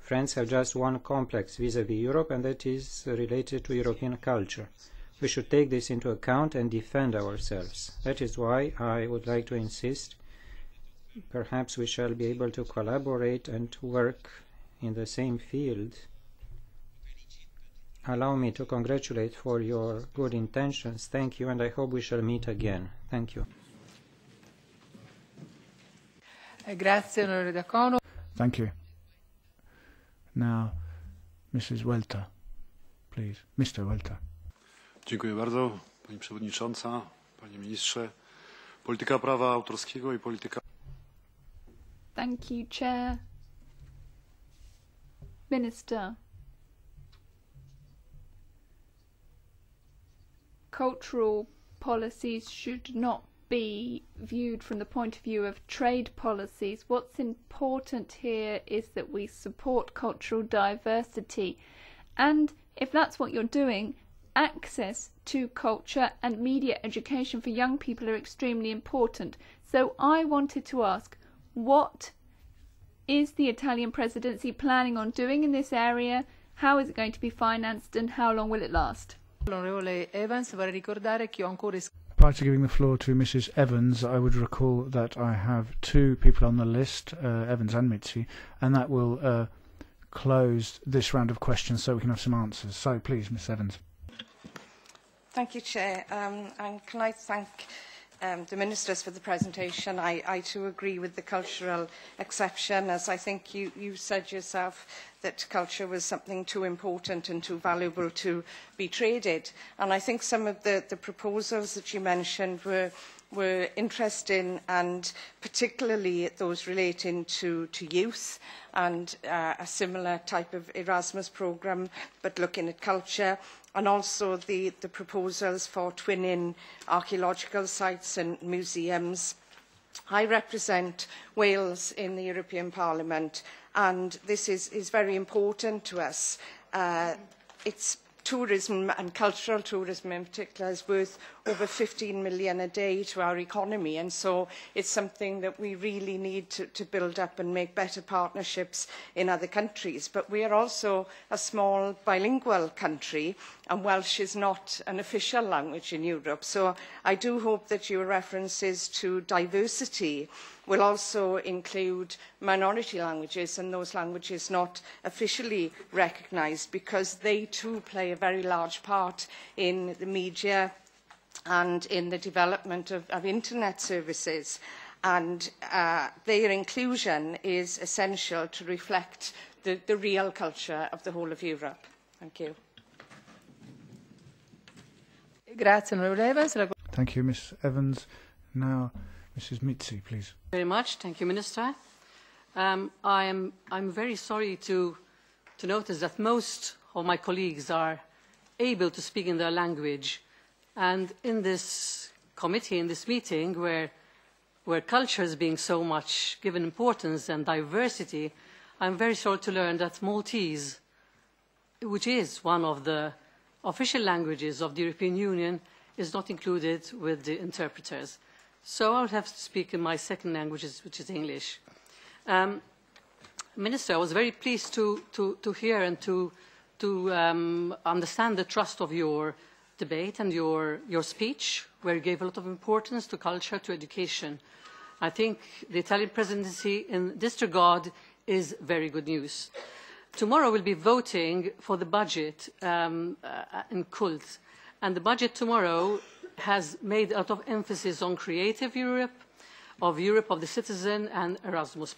friends have just one complex vis-à-vis Europe, and that is related to European culture. We should take this into account and defend ourselves. That is why I would like to insist, perhaps we shall be able to collaborate and work in the same field. Allow me to congratulate for your good intentions. Thank you, and I hope we shall meet again. Thank you. Thank you. Now, Mrs. Welter, please. Mr. Welter. Dziękuję bardzo, Pani Przewodnicząca, Panie Ministrze. Polityka prawa autorskiego I polityka... Thank you, Chair. Minister. Cultural policies should not be viewed from the point of view of trade policies. What's important here is that we support cultural diversity. And if that's what you're doing, access to culture and media education for young people are extremely important. So I wanted to ask, what is the Italian presidency planning on doing in this area? How is it going to be financed and how long will it last? Prior to giving the floor to Mrs. Evans, I would recall that I have two people on the list, Evans and Mitzi, and that will close this round of questions so we can have some answers. So please, Ms. Evans. Thank you, Chair. And can I thank the Ministers for the presentation? I too agree with the cultural exception, as I think you said yourself, that culture was something too important and too valuable to be traded. And I think some of the proposals that you mentioned were interesting, and particularly those relating to youth and a similar type of Erasmus programme, but looking at culture, and also the proposals for twinning archaeological sites and museums. I represent Wales in the European Parliament, and this is very important to us. It's tourism, and cultural tourism in particular, is worth over 15 million a day to our economy, and so it's something that we really need to build up and make better partnerships in other countries. But we are also a small bilingual country, and Welsh is not an official language in Europe, so I do hope that your references to diversity will also include minority languages and those languages not officially recognised, because they too play a very large part in the media and in the development of internet services. And their inclusion is essential to reflect the real culture of the whole of Europe. Thank you. Thank you, Ms. Evans. Now, Mrs. Mitzi, please. Very much. Thank you, Minister. I'm very sorry to notice that most of my colleagues are able to speak in their language. And in this committee, in this meeting, where culture is being so much given importance and diversity, I'm very sorry to learn that Maltese, which is one of the official languages of the European Union, is not included with the interpreters. So I would have to speak in my second language, which is English. Minister, I was very pleased to hear and to understand the trust of your debate and your speech, where you gave a lot of importance to culture, to education. I think the Italian presidency in this regard is very good news. Tomorrow we'll be voting for the budget in Cult, and the budget tomorrow has made a lot of emphasis on Creative Europe of the Citizen, and Erasmus+.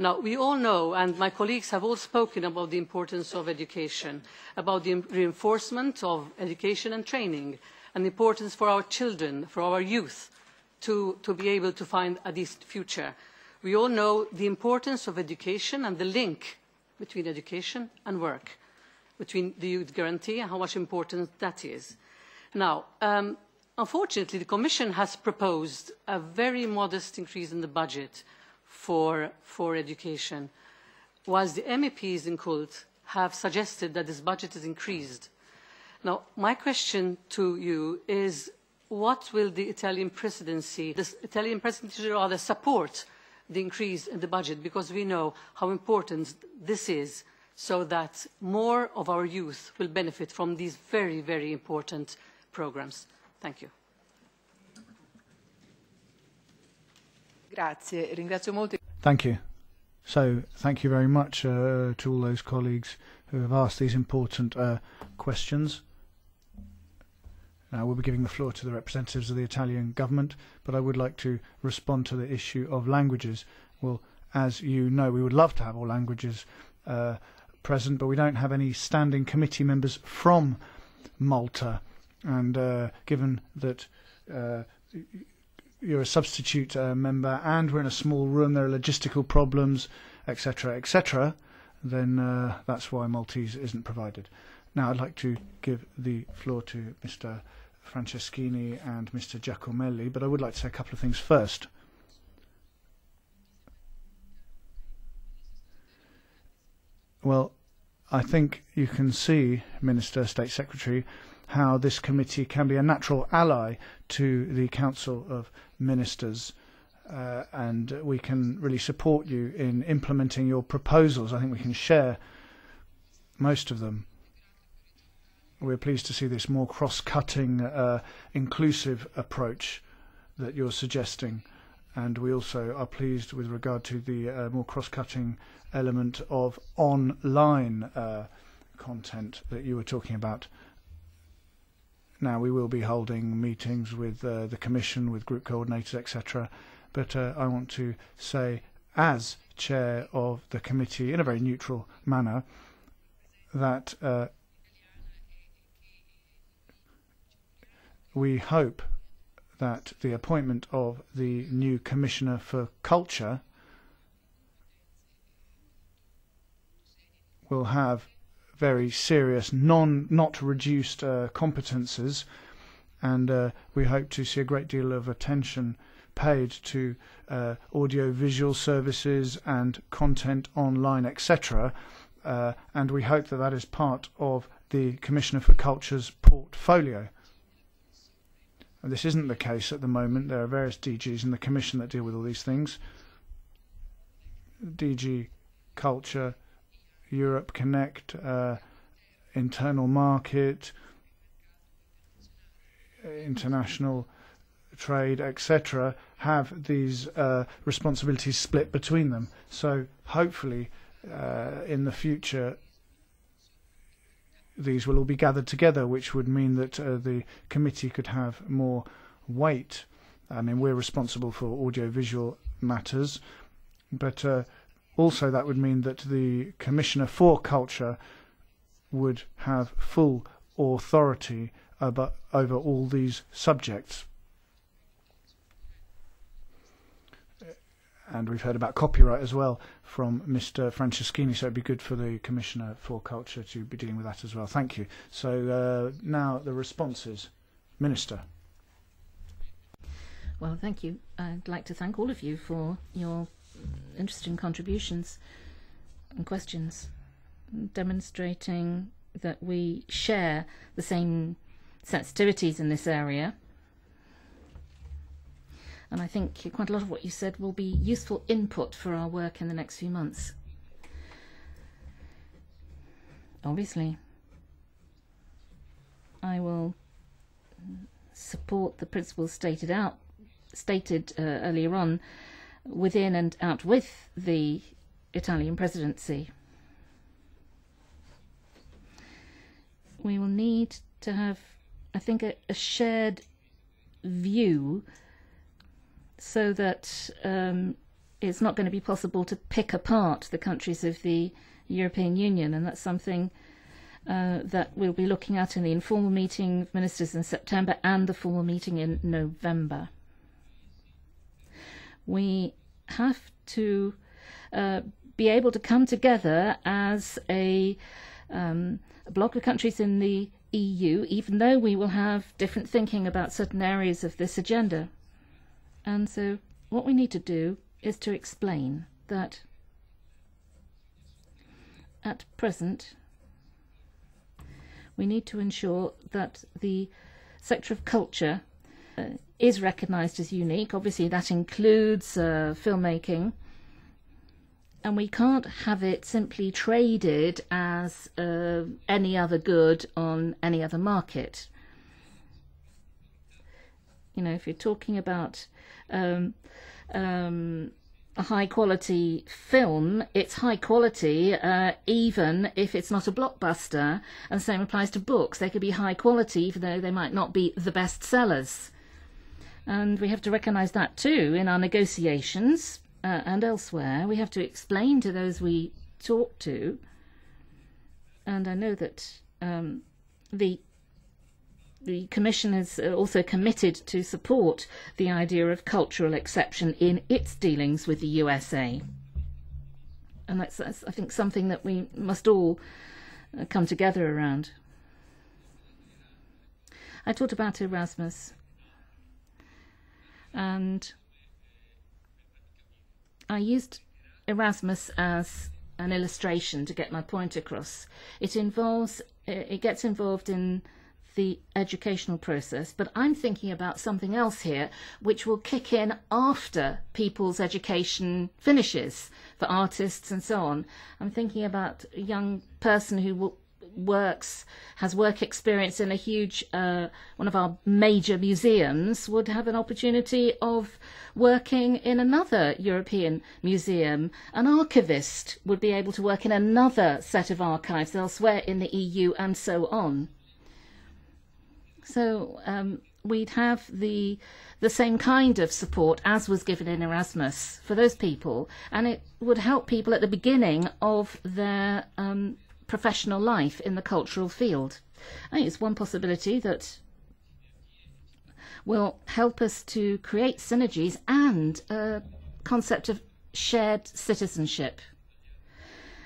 Now, we all know, and my colleagues have all spoken about the importance of education, about the reinforcement of education and training, and the importance for our children, for our youth, to be able to find a decent future. We all know the importance of education and the link between education and work, between the youth guarantee and how much important that is. Now, unfortunately, the Commission has proposed a very modest increase in the budget for education, whilst the MEPs in Cult have suggested that this budget is increased. Now, my question to you is, what will the Italian presidency rather support the increase in the budget, because we know how important this is, so that more of our youth will benefit from these very, very important programmes. Thank you. Thank you. So, thank you very much to all those colleagues who have asked these important questions. Now, we'll be giving the floor to the representatives of the Italian government, but I would like to respond to the issue of languages. Well, as you know, we would love to have all languages present, but we don't have any standing committee members from Malta. And given that you're a substitute member and we're in a small room, there are logistical problems, etc., etc., then that's why Maltese isn't provided. Now, I'd like to give the floor to Mr. Franceschini and Mr. Giacomelli, but I would like to say a couple of things first. Well, I think you can see, Minister, State Secretary, how this committee can be a natural ally to the Council of Ministers, and we can really support you in implementing your proposals. I think we can share most of them. We're pleased to see this more cross-cutting, inclusive approach that you're suggesting. And we also are pleased with regard to the more cross-cutting element of online content that you were talking about. Now, we will be holding meetings with the Commission, with group coordinators, etc. But I want to say, as chair of the committee, in a very neutral manner, that we hope that the appointment of the new Commissioner for Culture will have very serious, not reduced competences, and we hope to see a great deal of attention paid to audiovisual services and content online, etc. And we hope that that is part of the Commissioner for Culture's portfolio. This isn't the case at the moment. There are various DGs in the Commission that deal with all these things. DG Culture, Europe Connect, Internal Market, International Trade, etc. have these responsibilities split between them. So hopefully in the future these will all be gathered together, which would mean that the committee could have more weight. I mean, we're responsible for audiovisual matters, but also that would mean that the Commissioner for Culture would have full authority over all these subjects. And we've heard about copyright as well from Mr. Franceschini, so it'd be good for the Commissioner for Culture to be dealing with that as well. Thank you. So now the responses. Minister. Well, thank you. I'd like to thank all of you for your interesting contributions and questions, demonstrating that we share the same sensitivities in this area. And I think quite a lot of what you said will be useful input for our work in the next few months. Obviously, I will support the principles stated earlier on within and out with the Italian presidency. We will need to have, I think, a shared view so that it's not going to be possible to pick apart the countries of the European Union, and that's something that we'll be looking at in the informal meeting of ministers in September and the formal meeting in November. We have to be able to come together as a bloc of countries in the EU, even though we will have different thinking about certain areas of this agenda. And so what we need to do is to explain that at present we need to ensure that the sector of culture is recognised as unique. Obviously that includes filmmaking, and we can't have it simply traded as any other good on any other market. You know, if you're talking about a high quality film, it's high quality even if it's not a blockbuster, and the same applies to books. They could be high quality even though they might not be the best sellers. And we have to recognise that too in our negotiations and elsewhere. We have to explain to those we talk to, and I know that the Commission is also committed to support the idea of cultural exception in its dealings with the USA. And that's I think, something that we must all come together around. I talked about Erasmus, and I used Erasmus as an illustration to get my point across. It gets involved in the educational process, but I'm thinking about something else here which will kick in after people's education finishes, for artists and so on. I'm thinking about a young person who has work experience in a huge, one of our major museums, would have an opportunity of working in another European museum. An archivist would be able to work in another set of archives elsewhere in the EU, and so on. So we'd have the same kind of support as was given in Erasmus for those people, and it would help people at the beginning of their professional life in the cultural field. I think it's one possibility that will help us to create synergies and a concept of shared citizenship.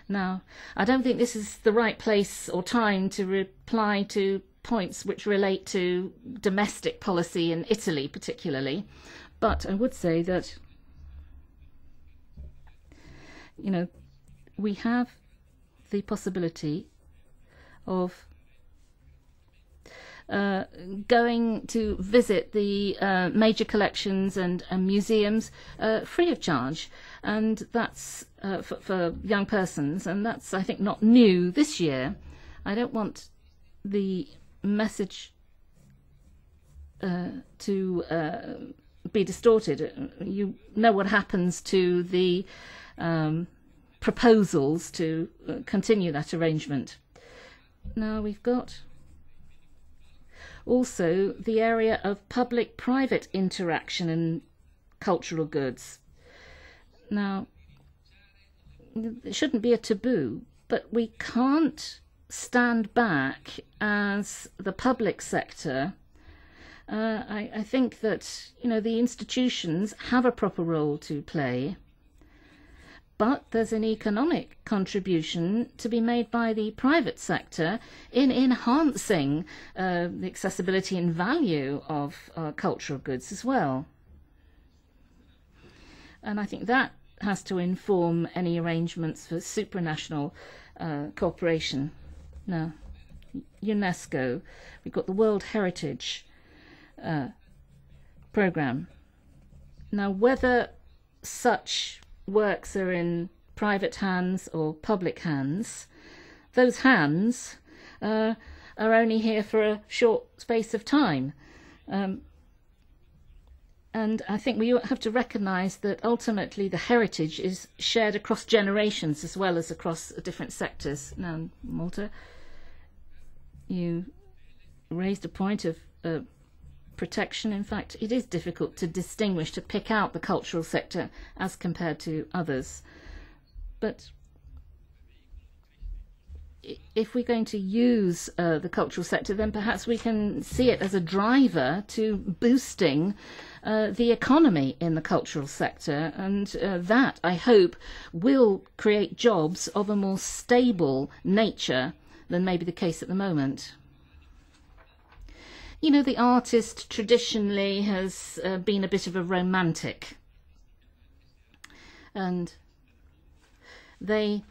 Now, I don't think this is the right place or time to reply to points which relate to domestic policy in Italy particularly, but I would say that, you know, we have the possibility of going to visit the major collections and museums free of charge, and that's for young persons, and that's, I think, not new this year. I don't want the message to be distorted. You know what happens to the proposals to continue that arrangement. Now we've got also the area of public-private interaction and cultural goods. Now, it shouldn't be a taboo, but we can't stand back as the public sector. I think that, you know, the institutions have a proper role to play, but there's an economic contribution to be made by the private sector in enhancing the accessibility and value of cultural goods as well. And I think that has to inform any arrangements for supranational cooperation. Now, UNESCO, we've got the World Heritage Programme. Now, whether such works are in private hands or public hands, those hands are only here for a short space of time. And I think we have to recognise that ultimately the heritage is shared across generations as well as across different sectors. Now, Malta, you raised a point of protection. In fact, it is difficult to distinguish, to pick out the cultural sector as compared to others. But if we're going to use the cultural sector, then perhaps we can see it as a driver to boosting the economy in the cultural sector, and that, I hope, will create jobs of a more stable nature than maybe the case at the moment. You know, the artist traditionally has been a bit of a romantic, and they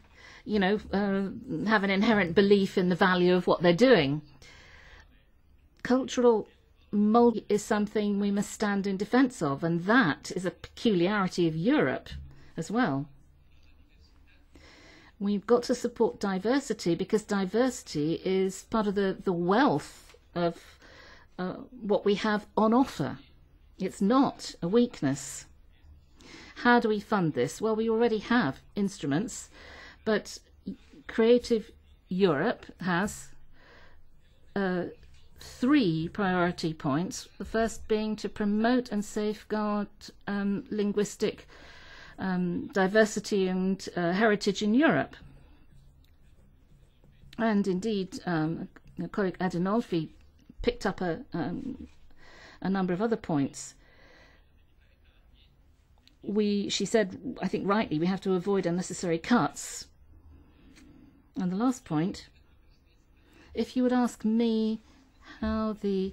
have an inherent belief in the value of what they're doing. Cultural multi is something we must stand in defence of, and that is a peculiarity of Europe as well. We've got to support diversity, because diversity is part of the wealth of what we have on offer. It's not a weakness. How do we fund this? Well, we already have instruments. But Creative Europe has three priority points, the first being to promote and safeguard linguistic diversity and heritage in Europe. And indeed, colleague Adinolfi picked up a number of other points. She said, I think rightly, we have to avoid unnecessary cuts. And the last point, if you would ask me how the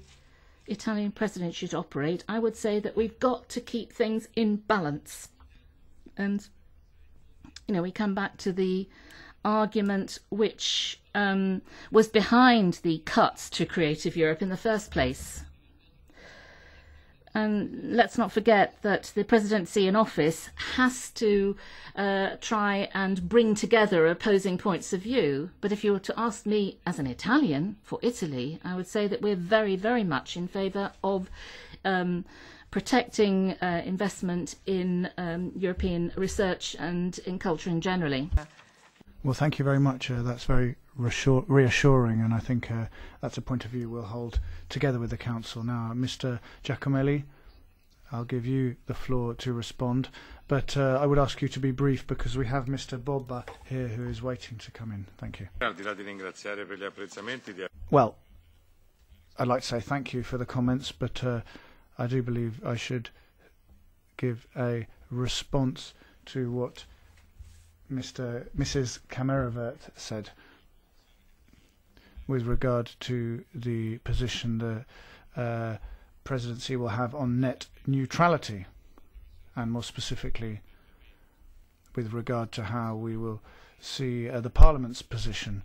Italian president should operate, I would say that we've got to keep things in balance. And, you know, we come back to the argument which was behind the cuts to Creative Europe in the first place. And let's not forget that the presidency in office has to try and bring together opposing points of view. But if you were to ask me as an Italian for Italy, I would say that we're very, very much in favour of protecting investment in European research and in culture in generally. Well, thank you very much. That's very reassuring, and I think that's a point of view we'll hold together with the Council. Now, Mr. Giacomelli, I'll give you the floor to respond, but I would ask you to be brief because we have Mr. Bobba here who is waiting to come in. Thank you. Well, I'd like to say thank you for the comments, but I do believe I should give a response to what Mrs. Kameravert said with regard to the position the presidency will have on net neutrality, and more specifically with regard to how we will see the Parliament's position.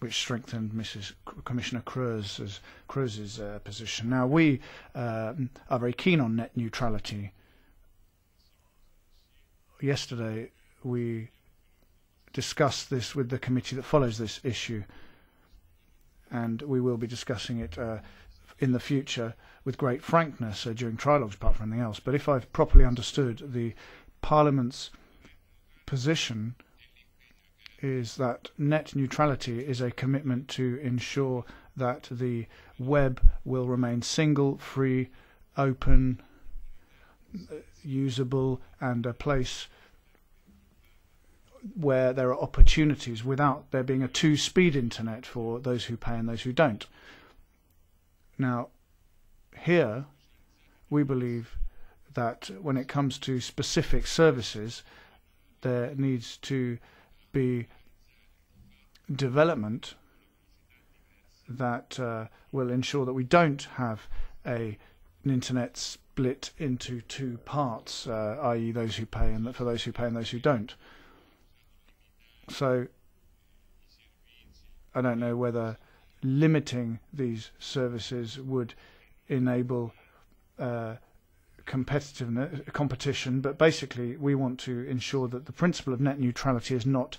Which strengthened Commissioner Cruz's position. Now, we are very keen on net neutrality. Yesterday, we discussed this with the committee that follows this issue, and we will be discussing it in the future with great frankness during trilogues, apart from anything else. But if I've properly understood, the Parliament's position is that net neutrality is a commitment to ensure that the web will remain single, free, open, usable, and a place where there are opportunities without there being a two-speed internet for those who pay and those who don't. Now, here we believe that when it comes to specific services, there needs to be development that will ensure that we don't have an internet split into two parts, i.e. those who pay and for those who pay and those who don't. So I don't know whether limiting these services would enable competition, but basically we want to ensure that the principle of net neutrality is not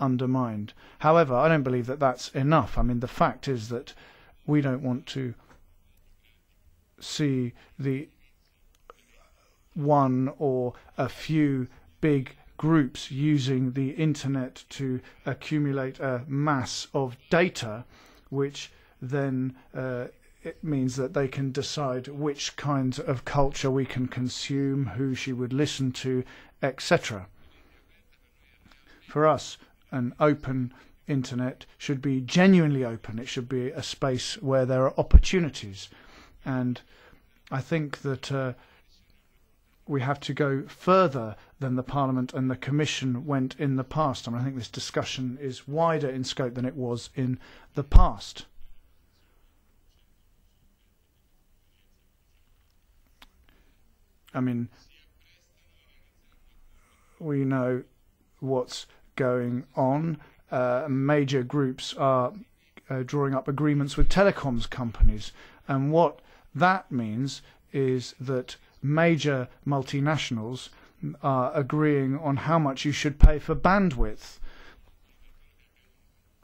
undermined. However, I don't believe that that's enough. I mean, the fact is that we don't want to see the one or a few big groups using the internet to accumulate a mass of data, which then it means that they can decide which kinds of culture we can consume, who she would listen to, etc. For us, an open internet should be genuinely open. It should be a space where there are opportunities. And I think that we have to go further than the Parliament and the Commission went in the past. And I think this discussion is wider in scope than it was in the past. I mean, we know what's going on. Major groups are drawing up agreements with telecoms companies. And what that means is that major multinationals are agreeing on how much you should pay for bandwidth.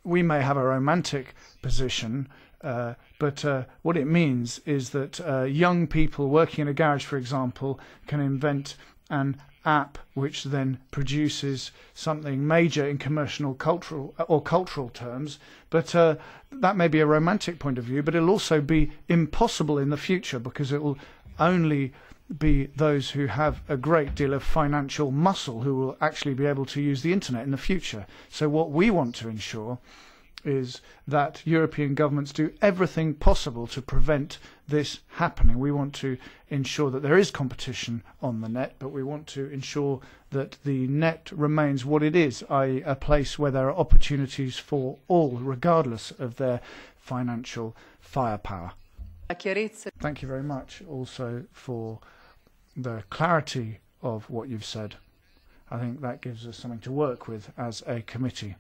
We may have a romantic position, but what it means is that young people working in a garage, for example, can invent an app which then produces something major in commercial cultural terms, but that may be a romantic point of view, but it'll also be impossible in the future because it will only be those who have a great deal of financial muscle who will actually be able to use the internet in the future. So what we want to ensure is that European governments do everything possible to prevent this happening. We want to ensure that there is competition on the net, but we want to ensure that the net remains what it is, i.e. a place where there are opportunities for all, regardless of their financial firepower. Thank you very much also for the clarity of what you've said. I think that gives us something to work with as a committee.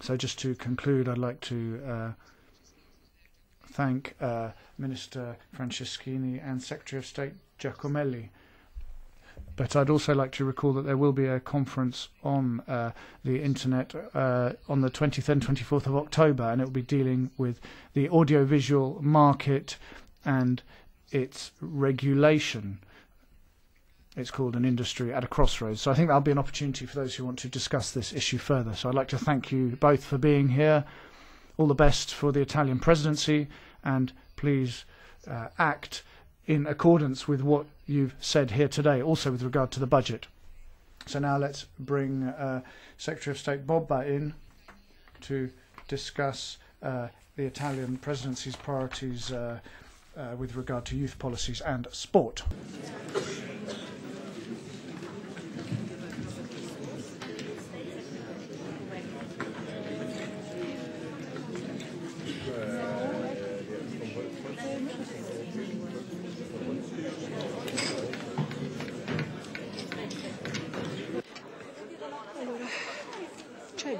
So just to conclude, I'd like to thank Minister Franceschini and Secretary of State Giacomelli. But I'd also like to recall that there will be a conference on the internet on the 23rd and 24th of October, and it will be dealing with the audiovisual market and its regulation. It's called An Industry at a Crossroads. So I think that'll be an opportunity for those who want to discuss this issue further. So I'd like to thank you both for being here. All the best for the Italian presidency, and please act in accordance with what you've said here today, also with regard to the budget. So now let's bring Secretary of State Bobba in to discuss the Italian presidency's priorities with regard to youth policies and sport.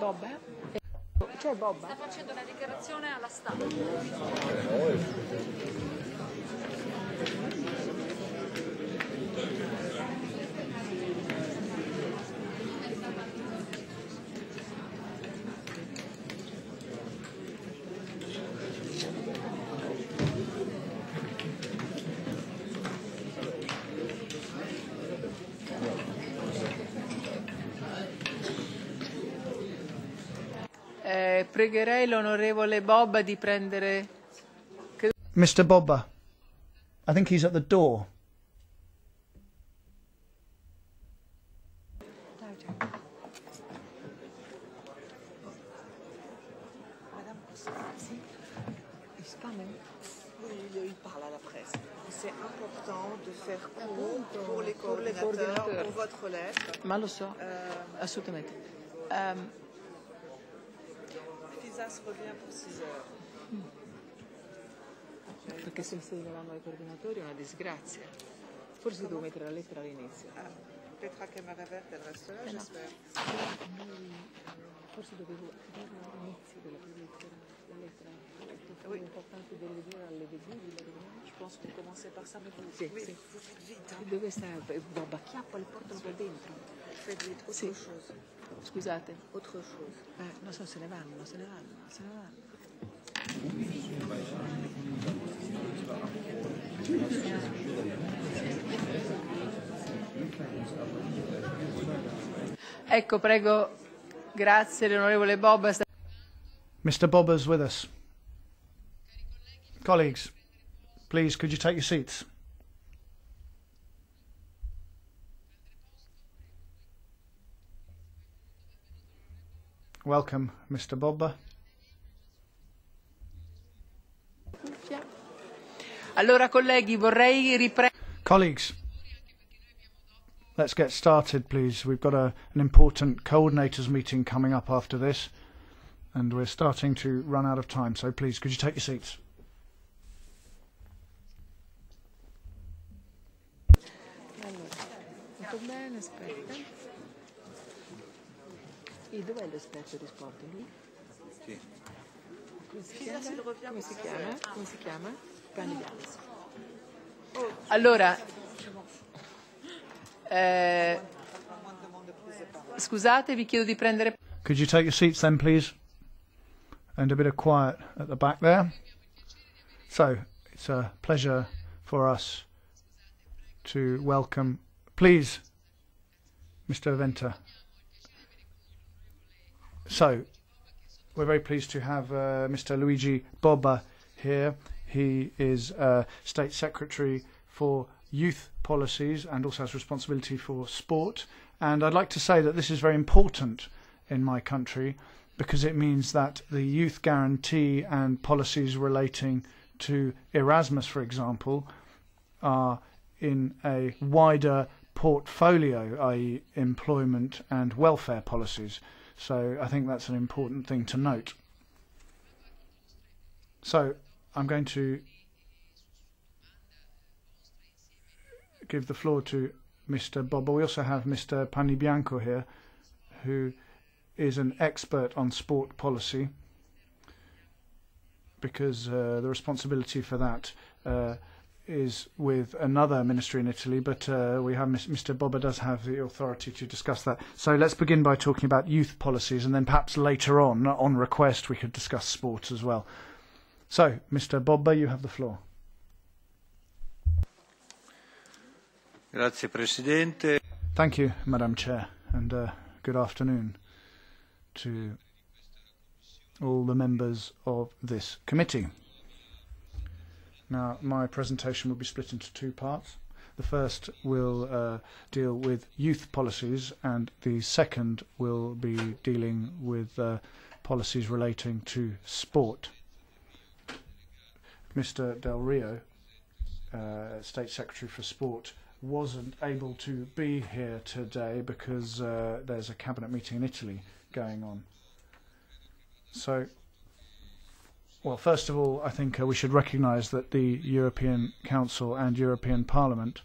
Bobba. Sta facendo una dichiarazione alla stampa. Pregherei l'onorevole Bobba di prendere... Mr. Bobba, I think he's at the door. Ma lo so, assolutamente. Revient pour 6 heures. Perché se insegneranno ai coordinatori è una disgrazia. Forse devo mettere la lettera all'inizio. Petra che m'aveva aperto il resto là, j'espère. Forse dovevo darla all'inizio della lettera. La lettera è importante da leggere alle vedute. Je pense qu'on commençait par ça, mais vous faites vite. Dove sta Bobba? Chiappa il porto da dentro. Fate vite, autre chose. Scusate. Autre chose. Non so, se ne vanno. Ecco, prego. Grazie, l'onorevole Bobba. Mr. Bobba's with us. Colleagues, please, could you take your seats? Welcome, Mr. Bobba. Allora, colleghi, vorrei riprendere. Colleagues, let's get started, please. We've got an important coordinators meeting coming up after this, and we're starting to run out of time, so please, could you take your seats? E dov'è l'esperto di sport lui? Sì. Come si chiama? Panebianco. Allora, scusate, vi chiedo di prendere. Could you take your seats then, please? And a bit of quiet at the back there. So, it's a pleasure for us to welcome, please, Mr. Venter. So, we're very pleased to have Mr. Luigi Bobba here. He is State Secretary for Youth Policies and also has responsibility for sport. And I'd like to say that this is very important in my country because it means that the youth guarantee and policies relating to Erasmus, for example, are in a wider portfolio, i.e. employment and welfare policies. So I think that's an important thing to note. So I'm going to give the floor to Mr. Bobba. We also have Mr. Panebianco here, who is an expert on sport policy, because the responsibility for that is with another ministry in Italy, but we have Mr. Bobba does have the authority to discuss that. So let's begin by talking about youth policies, and then perhaps later on request, we could discuss sports as well. So, Mr. Bobba, you have the floor. Grazie, Presidente. Thank you, Madam Chair, and good afternoon to all the members of this committee. Now, my presentation will be split into two parts. The first will deal with youth policies, and the second will be dealing with policies relating to sport. Mr. Del Rio, State Secretary for Sport, wasn't able to be here today because there's a cabinet meeting in Italy going on. So. Well, first of all, I think we should recognise that the European Council and European Parliament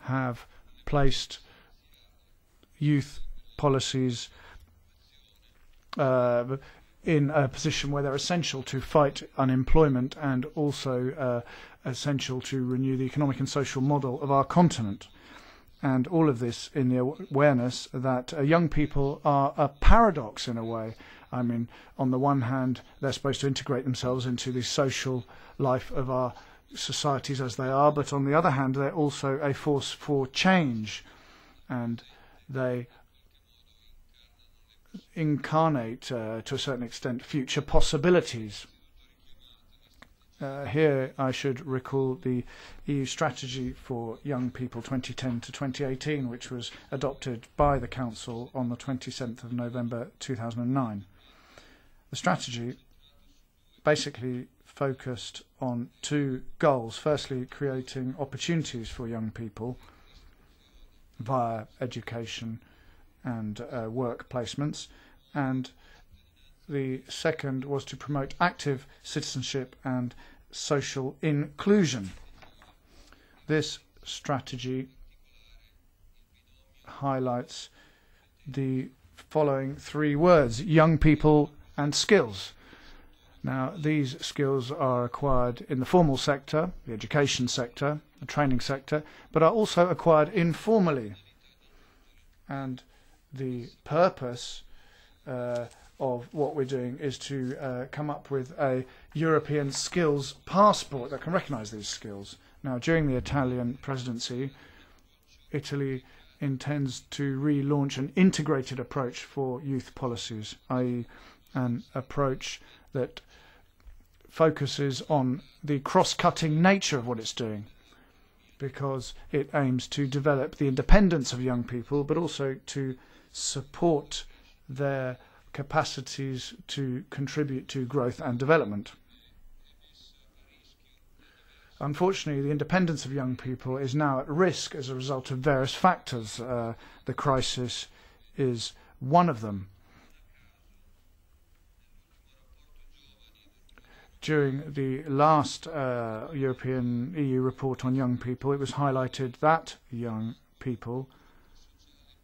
have placed youth policies in a position where they're essential to fight unemployment and also essential to renew the economic and social model of our continent. And all of this in the awareness that young people are a paradox in a way. I mean, on the one hand, they're supposed to integrate themselves into the social life of our societies as they are, but on the other hand, they're also a force for change, and they incarnate, to a certain extent, future possibilities. Here, I should recall the EU strategy for young people 2010 to 2018, which was adopted by the Council on the 27th of November 2009. The strategy basically focused on two goals. Firstly, creating opportunities for young people via education and work placements. And the second was to promote active citizenship and social inclusion. This strategy highlights the following three words: young people and skills. Now, these skills are acquired in the formal sector, the education sector, the training sector, but are also acquired informally. And the purpose of what we're doing is to come up with a European skills passport that can recognise these skills. Now, during the Italian presidency, Italy intends to relaunch an integrated approach for youth policies, i.e. an approach that focuses on the cross-cutting nature of what it's doing, because it aims to develop the independence of young people, but also to support their capacities to contribute to growth and development. Unfortunately, the independence of young people is now at risk as a result of various factors. The crisis is one of them. During the last European EU report on young people, it was highlighted that young people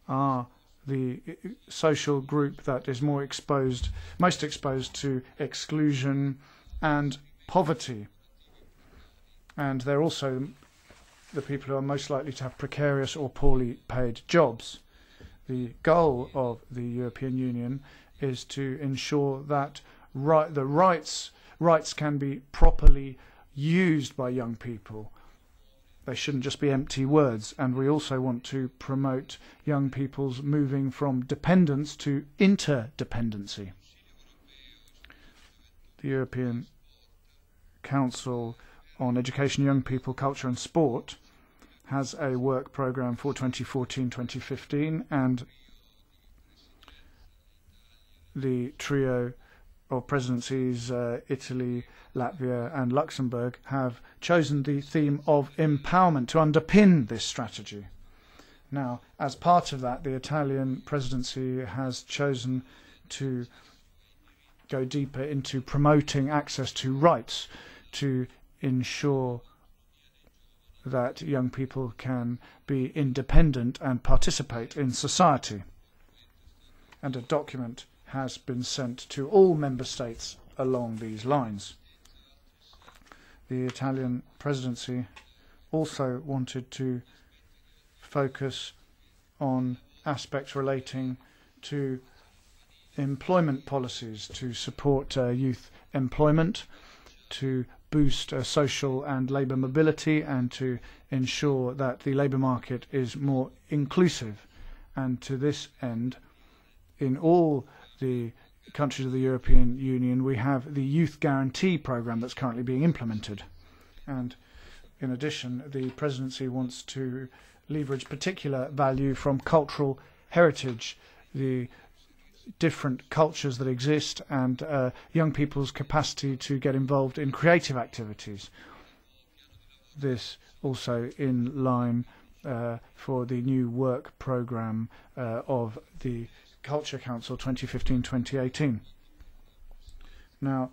are the social group that is most exposed to exclusion and poverty. And they're also the people who are most likely to have precarious or poorly paid jobs. The goal of the European Union is to ensure that rights can be properly used by young people. They shouldn't just be empty words. And we also want to promote young people's moving from dependence to interdependency. The European Council on Education, Young People, Culture and Sport has a work programme for 2014-2015, and the trio of presidencies, Italy, Latvia and Luxembourg, have chosen the theme of empowerment to underpin this strategy. Now, as part of that, the Italian presidency has chosen to go deeper into promoting access to rights, to ensure that young people can be independent and participate in society. And a document has been sent to all member states along these lines. The Italian presidency also wanted to focus on aspects relating to employment policies to support youth employment, to boost social and labour mobility, and to ensure that the labour market is more inclusive. And to this end, in all the countries of the European Union, we have the Youth Guarantee Programme that's currently being implemented. And in addition, the presidency wants to leverage particular value from cultural heritage, the different cultures that exist, and young people's capacity to get involved in creative activities. This also in line for the new work programme of the Culture Council 2015-2018. Now,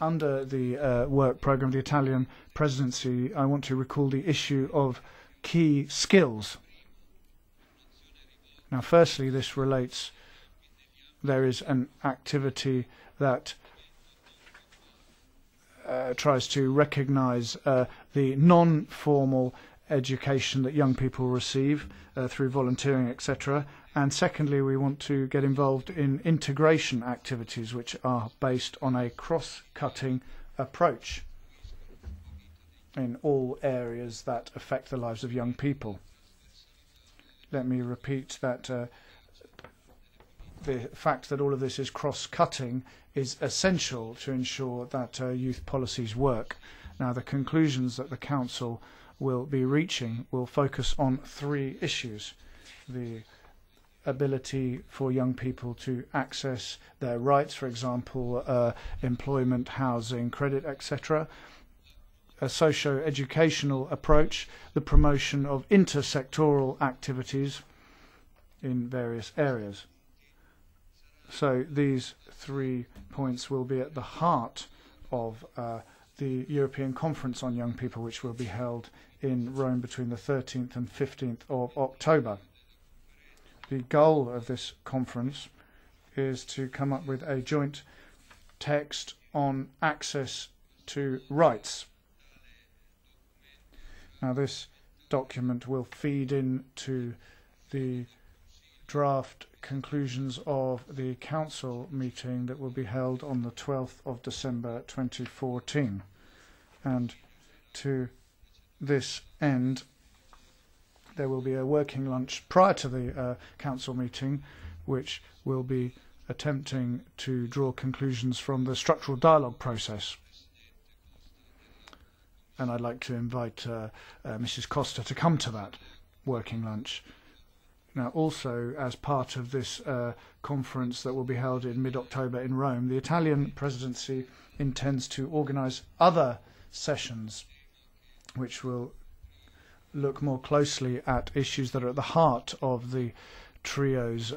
under the work programme of the Italian presidency, I want to recall the issue of key skills. Now, firstly, this relates, there is an activity that tries to recognise the non-formal education that young people receive through volunteering, etc. And secondly, we want to get involved in integration activities which are based on a cross-cutting approach in all areas that affect the lives of young people. Let me repeat that the fact that all of this is cross-cutting is essential to ensure that youth policies work. Now, the conclusions that the Council will be reaching will focus on three issues: the ability for young people to access their rights, for example, employment, housing, credit, etc. A socio-educational approach, the promotion of intersectoral activities in various areas. So these 3 points will be at the heart of the European Conference on Young People, which will be held in Rome between the 13th and 15th of October. The goal of this conference is to come up with a joint text on access to rights. Now, this document will feed into the draft conclusions of the Council meeting that will be held on the 12th of December 2014. And to this end, there will be a working lunch prior to the Council meeting, which will be attempting to draw conclusions from the structural dialogue process. And I'd like to invite Mrs. Costa to come to that working lunch. Now, also, as part of this conference that will be held in mid-October in Rome, the Italian presidency intends to organise other sessions which will look more closely at issues that are at the heart of the trio's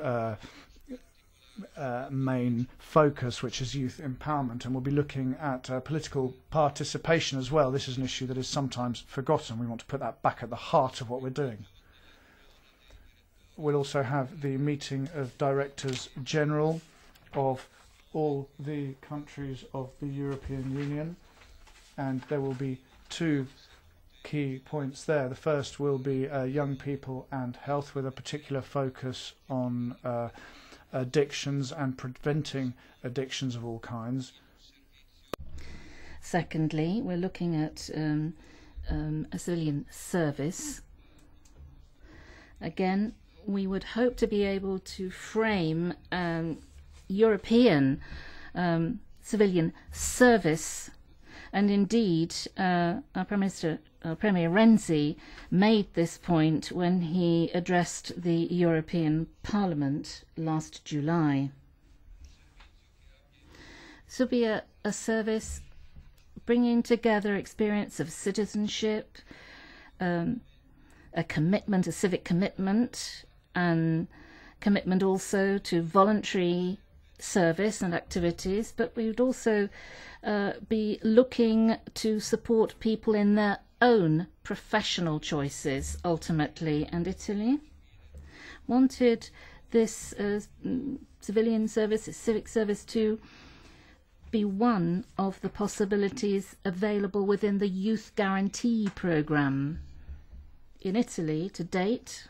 main focus, which is youth empowerment, and we'll be looking at political participation as well. This is an issue that is sometimes forgotten. We want to put that back at the heart of what we're doing. We'll also have the meeting of directors general of all the countries of the European Union, and there will be two key points there. The first will be young people and health, with a particular focus on addictions and preventing addictions of all kinds. Secondly, we're looking at a civilian service. Again, we would hope to be able to frame European civilian service, and indeed our Prime Minister, Premier Renzi, made this point when he addressed the European Parliament last July. This will be a service bringing together experience of citizenship, a commitment, a civic commitment, and commitment also to voluntary service and activities, but we would also be looking to support people in their own professional choices, ultimately, and Italy wanted this civilian service, civic service, to be one of the possibilities available within the Youth Guarantee Programme. In Italy, to date,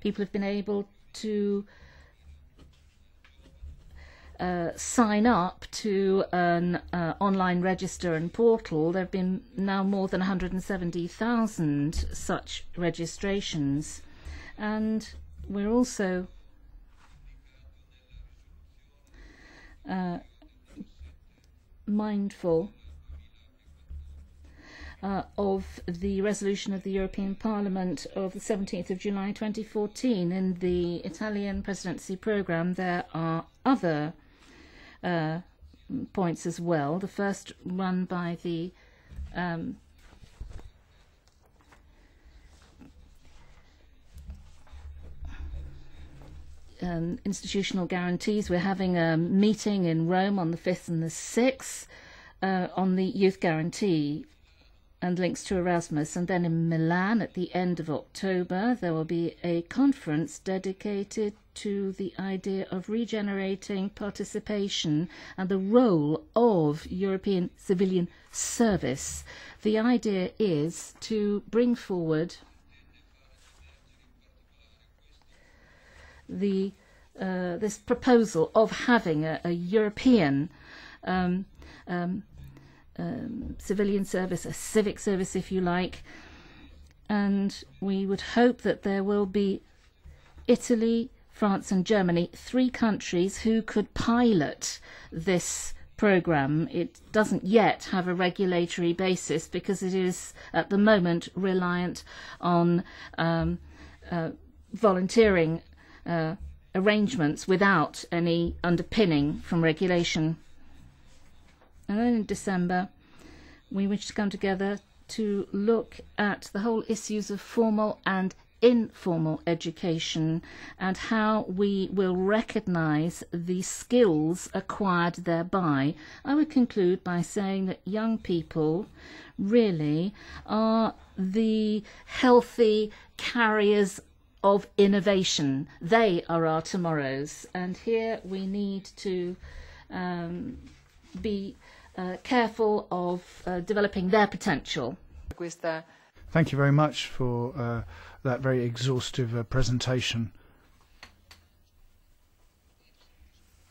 people have been able to sign up to an online register and portal. There have been now more than 170,000 such registrations. And we're also mindful of the resolution of the European Parliament of the 17th of July 2014. In the Italian presidency programme, there are other points as well. The first run by the institutional guarantees. We're having a meeting in Rome on the 5th and the 6th on the youth guarantee and links to Erasmus. And then in Milan at the end of October, there will be a conference dedicated to the idea of regenerating participation and the role of European civilian service. The idea is to bring forward the this proposal of having a European civilian service, a civic service, if you like, and we would hope that there will be Italy, France and Germany, three countries who could pilot this programme. It doesn't yet have a regulatory basis because it is at the moment reliant on volunteering arrangements without any underpinning from regulation. And then in December, we wish to come together to look at the whole issues of formal and informal education and how we will recognise the skills acquired thereby. I would conclude by saying that young people really are the healthy carriers of innovation. They are our tomorrows. And here we need to be careful of developing their potential. Thank you very much for that very exhaustive presentation.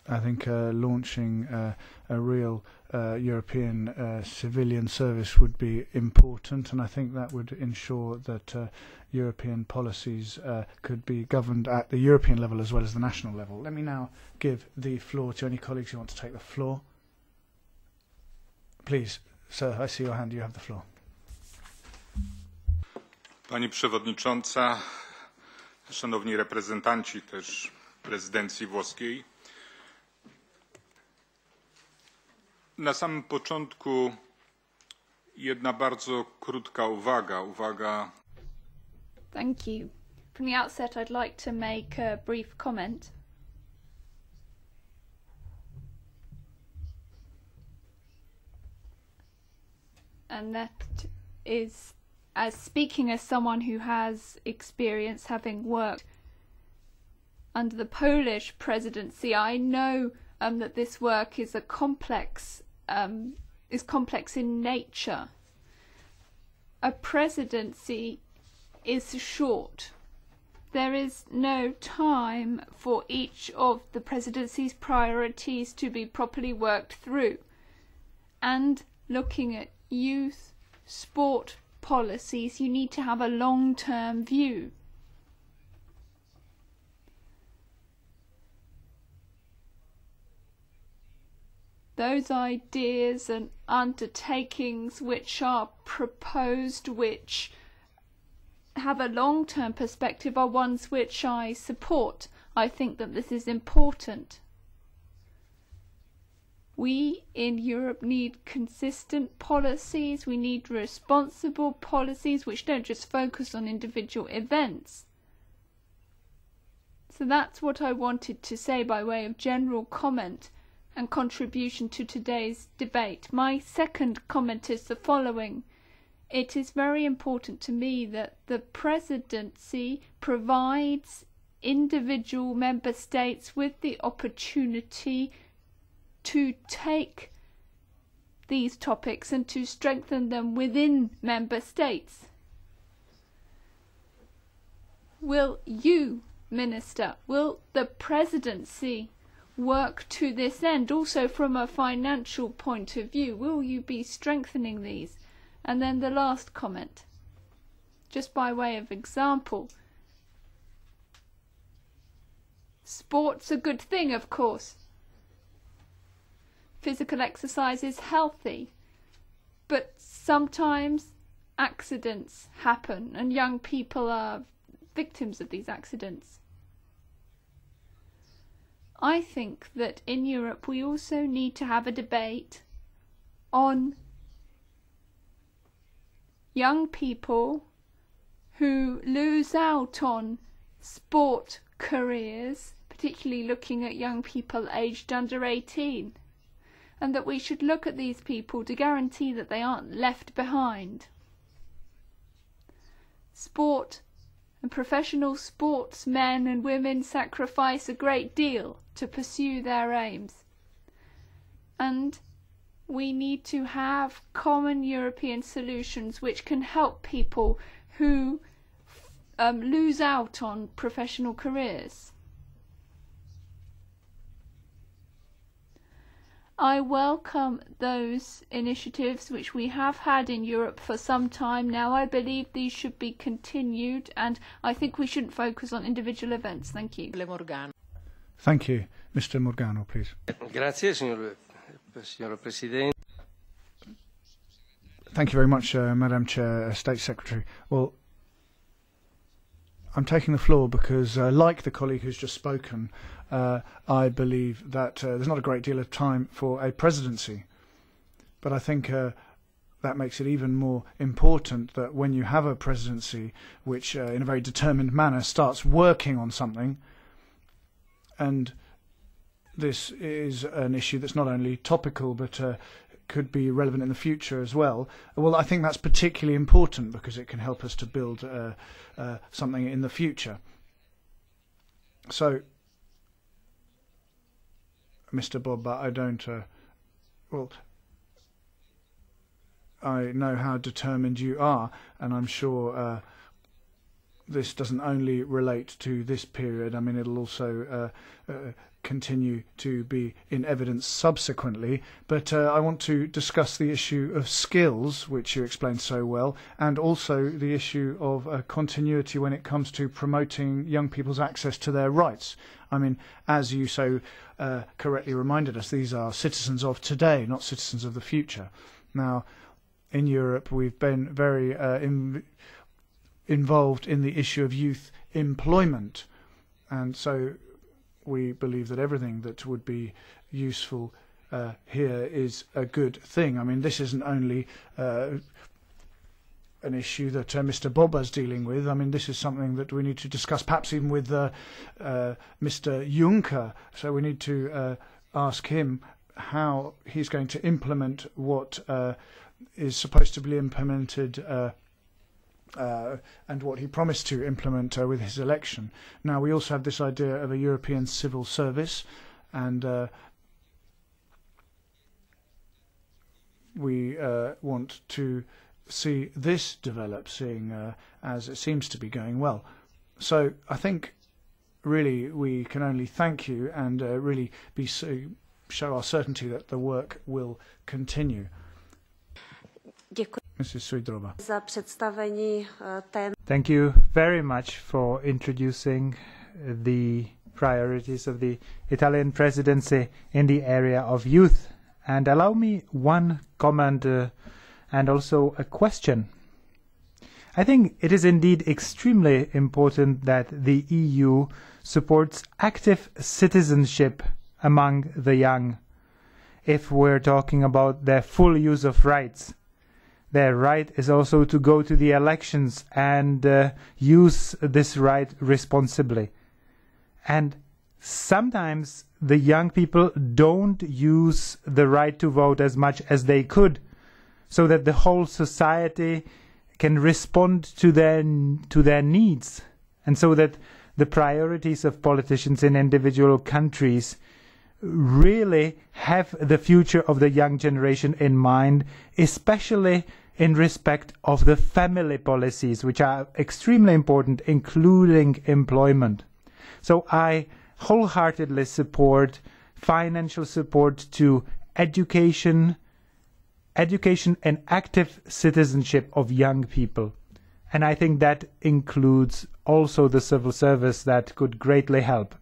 I think launching a real European civilian service would be important, and I think that would ensure that European policies could be governed at the European level as well as the national level. Let me now give the floor to any colleagues who want to take the floor. Please, sir, I see your hand. You have the floor. Pani Przewodnicząca, Szanowni Reprezentanci też Prezydencji Włoskiej. Na samym początku jedna bardzo krótka uwaga. Thank you. From the outset, I'd like to make a brief comment. And that is, as speaking as someone who has experience having worked under the Polish presidency, I know that this work is a complex, complex in nature. A presidency is short. There is no time for each of the presidency's priorities to be properly worked through. And looking at youth, sport policies, you need to have a long-term view. Those ideas and undertakings which are proposed, which have a long-term perspective, are ones which I support. I think that this is important. We in Europe need consistent policies, we need responsible policies which don't just focus on individual events. So that's what I wanted to say by way of general comment and contribution to today's debate. My second comment is the following. It is very important to me that the presidency provides individual member states with the opportunity to take these topics and to strengthen them within member states. Will you, Minister, will the presidency work to this end, also from a financial point of view? Will you be strengthening these? And then the last comment, just by way of example. Sport's a good thing, of course. Physical exercise is healthy, but sometimes accidents happen and young people are victims of these accidents. I think that in Europe we also need to have a debate on young people who lose out on sport careers, particularly looking at young people aged under 18, and that we should look at these people to guarantee that they aren't left behind. Sport and professional sportsmen and women sacrifice a great deal to pursue their aims. And we need to have common European solutions which can help people who lose out on professional careers. I welcome those initiatives which we have had in Europe for some time now. I believe these should be continued, and I think we shouldn't focus on individual events. Thank you. Thank you. Mr. Morgano, please. Grazie, signor Presidente. Thank you very much, Madam Chair, State Secretary. Well, I'm taking the floor because, like the colleague who's just spoken, I believe that there's not a great deal of time for a presidency. But I think that makes it even more important that when you have a presidency which, in a very determined manner, starts working on something, and this is an issue that's not only topical but could be relevant in the future as well. Well, I think that's particularly important because it can help us to build something in the future. So, Mr. Bobba, I don't... well, I know how determined you are, and I'm sure this doesn't only relate to this period. I mean, it'll also continue to be in evidence subsequently, but I want to discuss the issue of skills, which you explained so well, and also the issue of continuity when it comes to promoting young people's access to their rights. I mean, as you so correctly reminded us, these are citizens of today, not citizens of the future. Now, in Europe, we've been very involved in the issue of youth employment, and so we believe that everything that would be useful here is a good thing. I mean, this isn't only an issue that Mr. Bobba's dealing with. I mean, this is something that we need to discuss, perhaps even with Mr. Juncker. So we need to ask him how he's going to implement what is supposed to be implemented and what he promised to implement with his election. Now, we also have this idea of a European civil service, and we want to see this develop, seeing as it seems to be going well. So I think really we can only thank you and really show our certainty that the work will continue. Thank you very much for introducing the priorities of the Italian presidency in the area of youth. And allow me one comment and also a question. I think it is indeed extremely important that the EU supports active citizenship among the young, if we're talking about their full use of rights. Their right is also to go to the elections and use this right responsibly. And sometimes the young people don't use the right to vote as much as they could, so that the whole society can respond to their needs, and so that the priorities of politicians in individual countries really have the future of the young generation in mind, especially in respect of the family policies, which are extremely important, including employment. So I wholeheartedly support financial support to education and active citizenship of young people. And I think that includes also the civil service that could greatly help.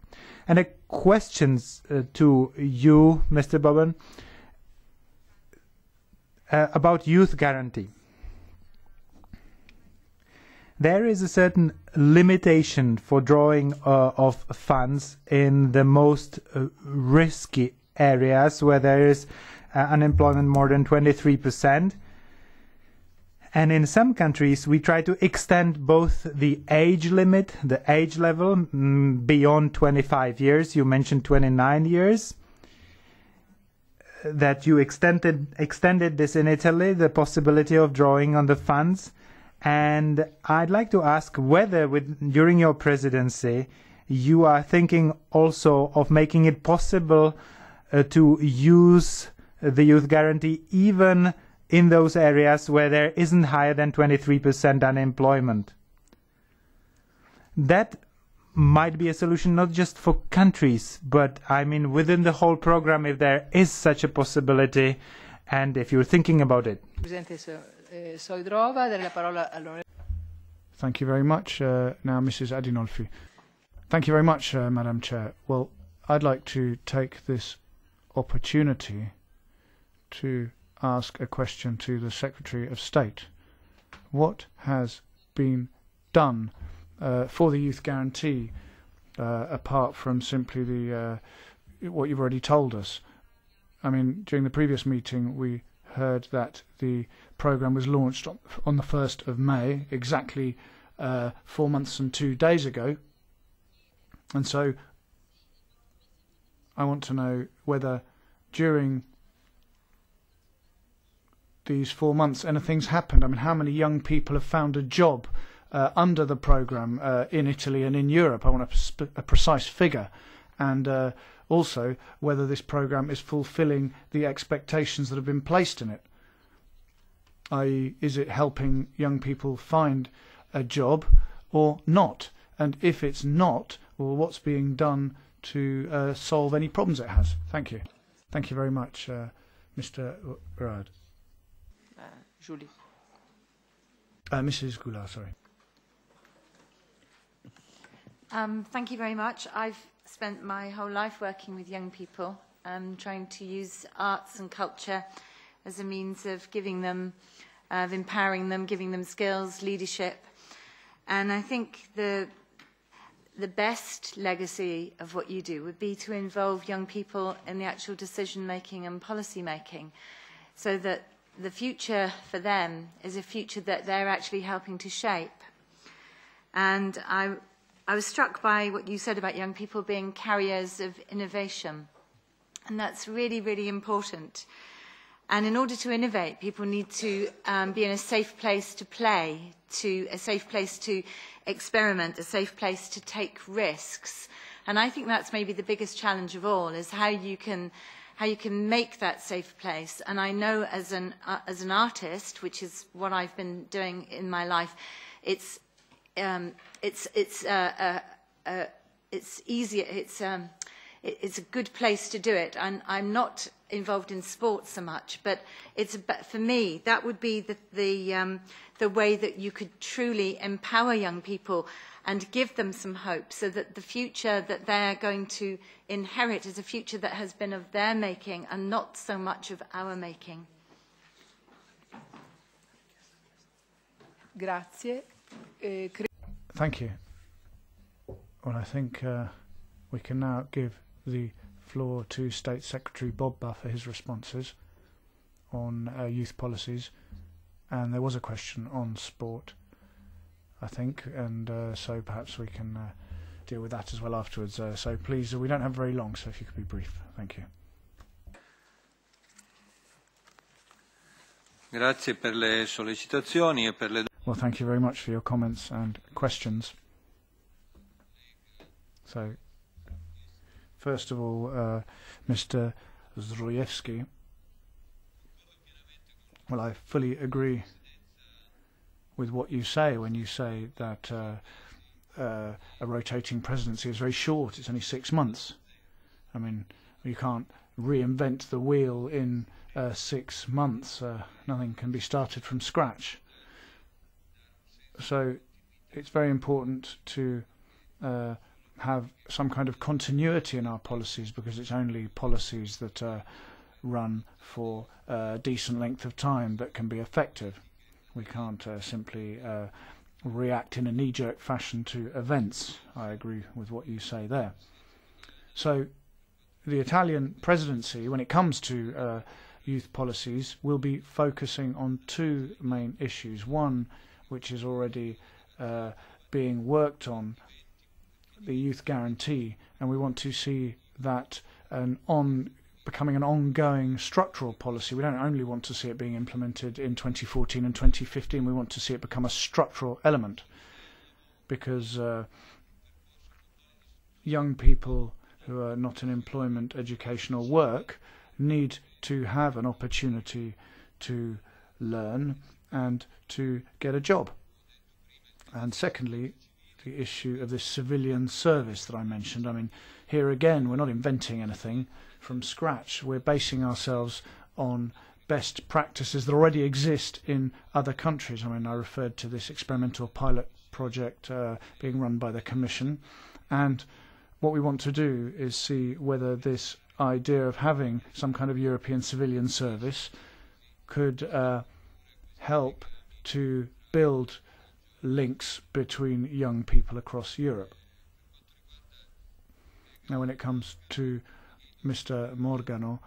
And a question to you, Mr. Bobba, about youth guarantee. There is a certain limitation for drawing of funds in the most risky areas, where there is unemployment more than 23%. And in some countries, we try to extend both the age limit, the age level, beyond 25 years. You mentioned 29 years, that you extended this in Italy, the possibility of drawing on the funds. And I'd like to ask whether, during your presidency, you are thinking also of making it possible to use the youth guarantee even in those areas where there isn't higher than 23% unemployment. That might be a solution not just for countries, but I mean within the whole program, if there is such a possibility, and if you're thinking about it. Thank you very much. Now, Mrs. Adinolfi. Thank you very much, Madam Chair. Well, I'd like to take this opportunity to ask a question to the Secretary of State. What has been done for the youth guarantee apart from simply the what you've already told us? I mean, during the previous meeting we heard that the programme was launched on the 1st of May, exactly 4 months and 2 days ago, and so I want to know whether during these 4 months anything's happened. I mean, how many young people have found a job under the programme in Italy and in Europe? I want a precise figure, and also whether this programme is fulfilling the expectations that have been placed in it. i.e. is it helping young people find a job or not? And if it's not, well, what's being done to solve any problems it has? Thank you. Thank you very much, Mr. Goulard. Julie. Mrs. Goulard, sorry. Thank you very much. I've spent my whole life working with young people, trying to use arts and culture as a means of giving them, of empowering them, giving them skills, leadership. And I think the best legacy of what you do would be to involve young people in the actual decision-making and policy-making, so that the future for them is a future that they're actually helping to shape. And I was struck by what you said about young people being carriers of innovation, and that's really, really important. And in order to innovate, people need to be in a safe place to play, a safe place to experiment, a safe place to take risks. And I think that's maybe the biggest challenge of all, is how you can make that safe place. And I know as an artist, which is what I've been doing in my life, it's easier. It's a good place to do it. And I'm not involved in sports so much, but it's, for me, that would be the way that you could truly empower young people and give them some hope, so that the future that they're going to inherit is a future that has been of their making and not so much of our making. Grazie. Thank you. Well, I think we can now give the floor to State Secretary Bobba for his responses on youth policies, and there was a question on sport, I think, and so perhaps we can deal with that as well afterwards. So please, we don't have very long, so if you could be brief. Thank you. Grazie per le sollecitazioni e per le... Well, thank you very much for your comments and questions. So, first of all, Mr. Zdrojewski, well, I fully agree with what you say when you say that a rotating presidency is very short. It's only 6 months. I mean, you can't reinvent the wheel in 6 months. Nothing can be started from scratch. So it's very important to have some kind of continuity in our policies, because it's only policies that run for a decent length of time that can be effective. We can't simply react in a knee-jerk fashion to events. I agree with what you say there. So the Italian presidency, when it comes to youth policies, will be focusing on two main issues. One, which is already being worked on, the youth guarantee, and we want to see that becoming an ongoing structural policy. We don't only want to see it being implemented in 2014 and 2015, we want to see it become a structural element, because young people who are not in employment, education or work need to have an opportunity to learn and to get a job. And secondly, the issue of this civilian service that I mentioned. I mean, here again, we're not inventing anything from scratch. We're basing ourselves on best practices that already exist in other countries. I mean, I referred to this experimental pilot project being run by the Commission, and what we want to do is see whether this idea of having some kind of European civilian service could help to build links between young people across Europe. Now, when it comes to Mr. Morgano,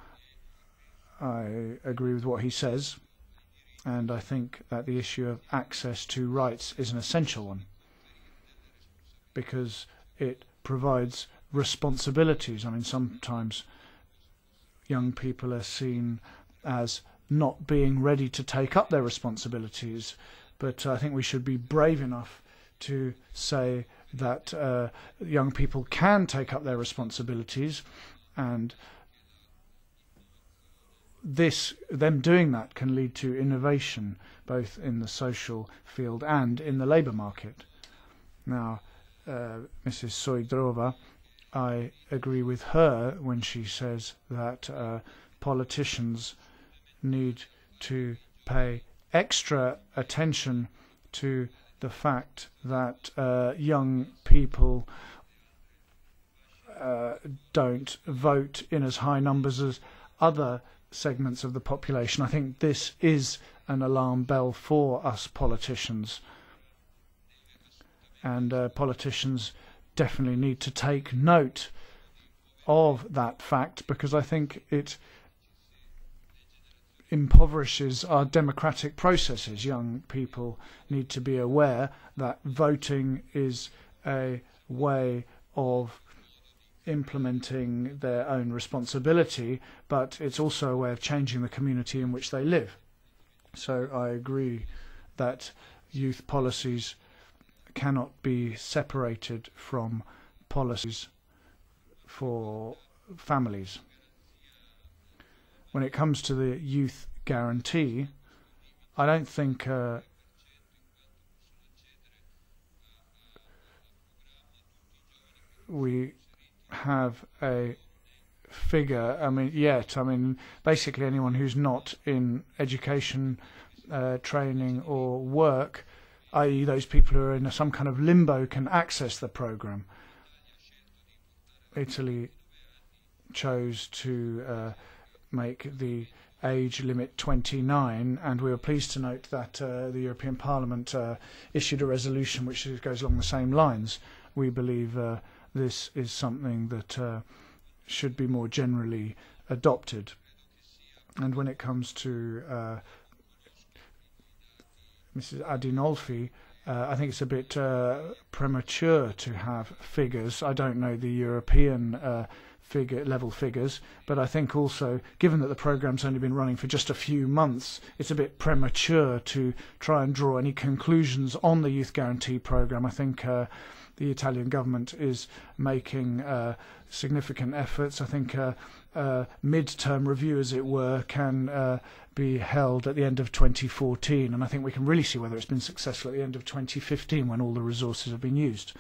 I agree with what he says, and I think that the issue of access to rights is an essential one, because it provides responsibilities. I mean, sometimes young people are seen as not being ready to take up their responsibilities. But I think we should be brave enough to say that young people can take up their responsibilities, and them doing that can lead to innovation, both in the social field and in the labour market. Now, Mrs. Sojdrova, I agree with her when she says that politicians need to pay extra attention to the fact that young people don't vote in as high numbers as other segments of the population. I think this is an alarm bell for us politicians, and politicians definitely need to take note of that fact, because I think it impoverishes our democratic processes. Young people need to be aware that voting is a way of implementing their own responsibility, but it's also a way of changing the community in which they live. So I agree that youth policies cannot be separated from policies for families. When it comes to the youth guarantee, I don't think we have a figure, I mean, basically anyone who's not in education, training or work, i.e. those people who are in some kind of limbo, can access the program. Italy chose to make the age limit 29, and we were pleased to note that the European Parliament issued a resolution which goes along the same lines. We believe this is something that should be more generally adopted. And when it comes to Mrs. Adinolfi, I think it's a bit premature to have figures. I don't know the European level figures, but I think also, given that the programme's only been running for just a few months, it's a bit premature to try and draw any conclusions on the Youth Guarantee programme. I think the Italian government is making significant efforts. I think a mid-term review, as it were, can be held at the end of 2014, and I think we can really see whether it's been successful at the end of 2015 when all the resources have been used.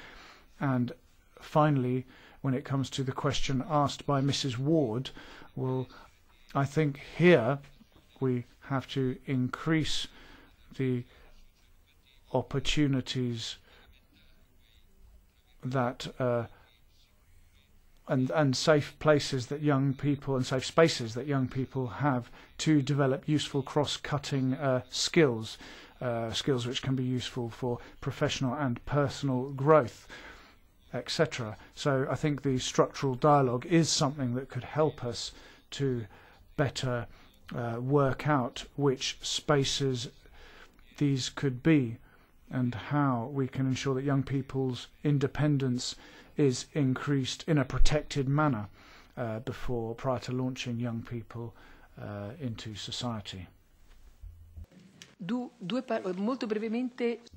And finally, when it comes to the question asked by Mrs. Ward, well, I think here we have to increase the opportunities that and safe places that young people and safe spaces that young people have to develop useful cross-cutting skills, skills which can be useful for professional and personal growth, etc. So I think the structural dialogue is something that could help us to better work out which spaces these could be, and how we can ensure that young people's independence is increased in a protected manner prior to launching young people into society.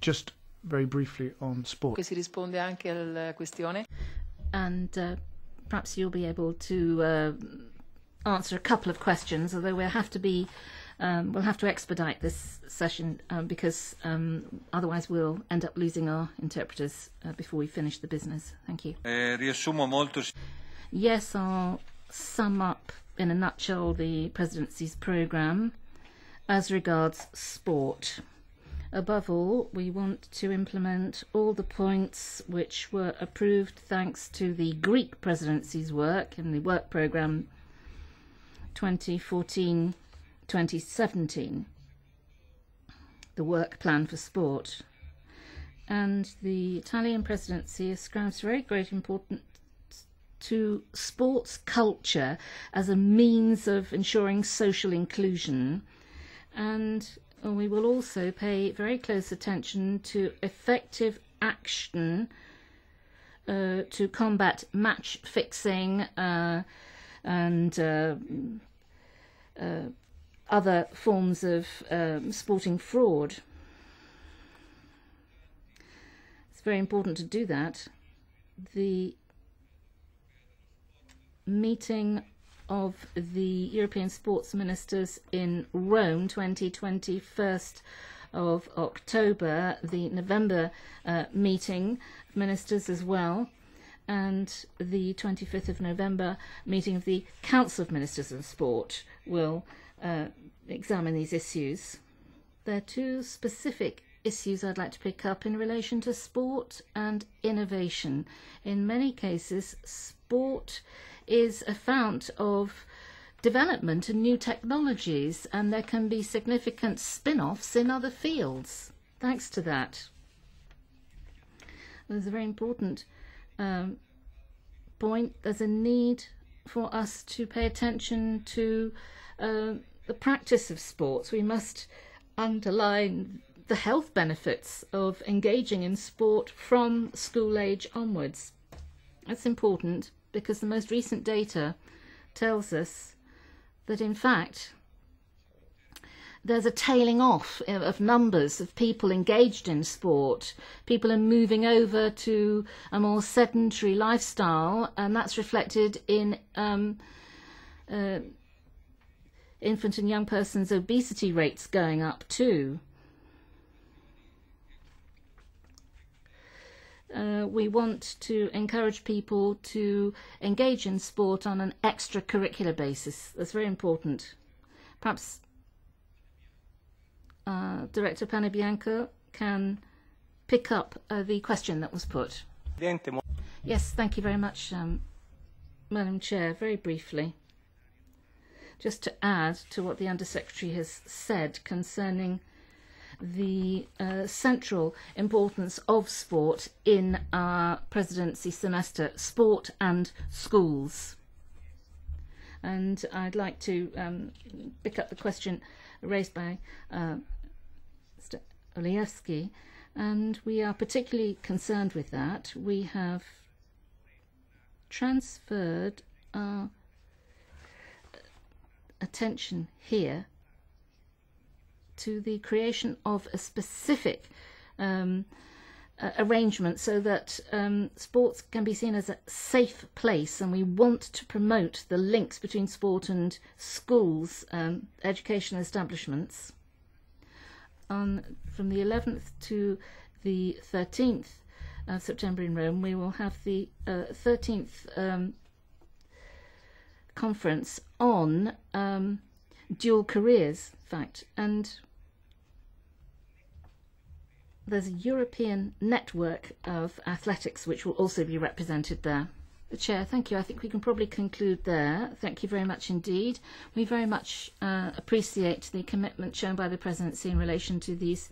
Just very briefly on sport. And perhaps you'll be able to answer a couple of questions, although we'll have to be we'll have to expedite this session because otherwise we'll end up losing our interpreters before we finish the business. Thank you. Yes, I'll sum up in a nutshell the presidency's programme as regards sport. Above all, we want to implement all the points which were approved thanks to the Greek presidency's work in the work programme 2014-2017, the work plan for sport. And the Italian presidency ascribes very great importance to sports culture as a means of ensuring social inclusion, and we will also pay very close attention to effective action to combat match fixing and other forms of sporting fraud. It's very important to do that. The meeting of the European Sports Ministers in Rome, 21st of October, the November meeting, ministers as well, and the 25th of November meeting of the Council of Ministers in Sport will examine these issues. There are two specific issues I'd like to pick up in relation to sport and innovation. In many cases, sport is a fount of development and new technologies, and there can be significant spin-offs in other fields thanks to that. There's a very important point. There's a need for us to pay attention to the practice of sports. We must underline the health benefits of engaging in sport from school age onwards. That's important because the most recent data tells us that in fact there's a tailing off of numbers of people engaged in sport. People are moving over to a more sedentary lifestyle, and that's reflected in infant and young persons' obesity rates going up too. We want to encourage people to engage in sport on an extracurricular basis. That's very important. Perhaps Director Panebianco can pick up the question that was put. Yes, thank you very much, Madam Chair. Very briefly, just to add to what the Undersecretary has said concerning the central importance of sport in our presidency semester, sport and schools. And I'd like to pick up the question raised by Mr. Olievsky, and we are particularly concerned with that. We have transferred our attention here to the creation of a specific arrangement so that sports can be seen as a safe place, and we want to promote the links between sport and schools, educational establishments. From the 11th to the 13th of September in Rome, we will have the 13th conference on dual careers, in fact, and there's a European network of athletics which will also be represented there. The Chair, thank you. I think we can probably conclude there. Thank you very much indeed. We very much appreciate the commitment shown by the Presidency in relation to these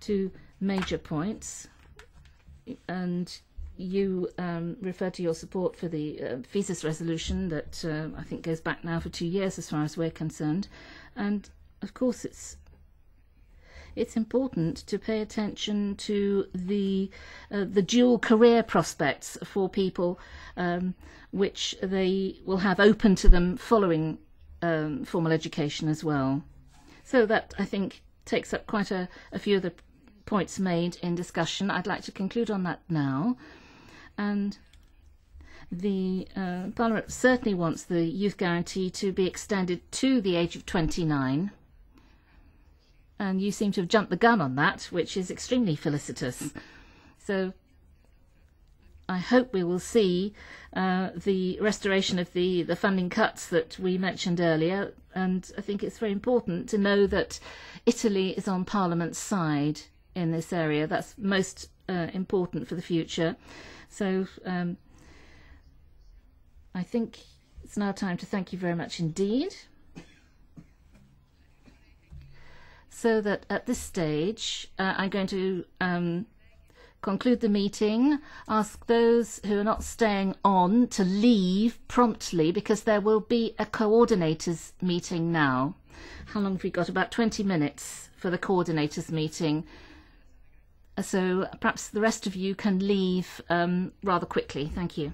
two major points. And you referred to your support for the visas resolution that I think goes back now for 2 years as far as we're concerned. And of course it's important to pay attention to the dual career prospects for people which they will have open to them following formal education as well. So that, I think, takes up quite a few of the points made in discussion. I'd like to conclude on that now. And the Parliament certainly wants the youth guarantee to be extended to the age of 29. And you seem to have jumped the gun on that, which is extremely felicitous. So I hope we will see the restoration of the funding cuts that we mentioned earlier. And I think it's very important to know that Italy is on Parliament's side in this area. That's most important for the future. So I think it's now time to thank you very much indeed. So that at this stage, I'm going to conclude the meeting, ask those who are not staying on to leave promptly because there will be a coordinators meeting now. How long have we got? About 20 minutes for the coordinators meeting. So perhaps the rest of you can leave rather quickly. Thank you.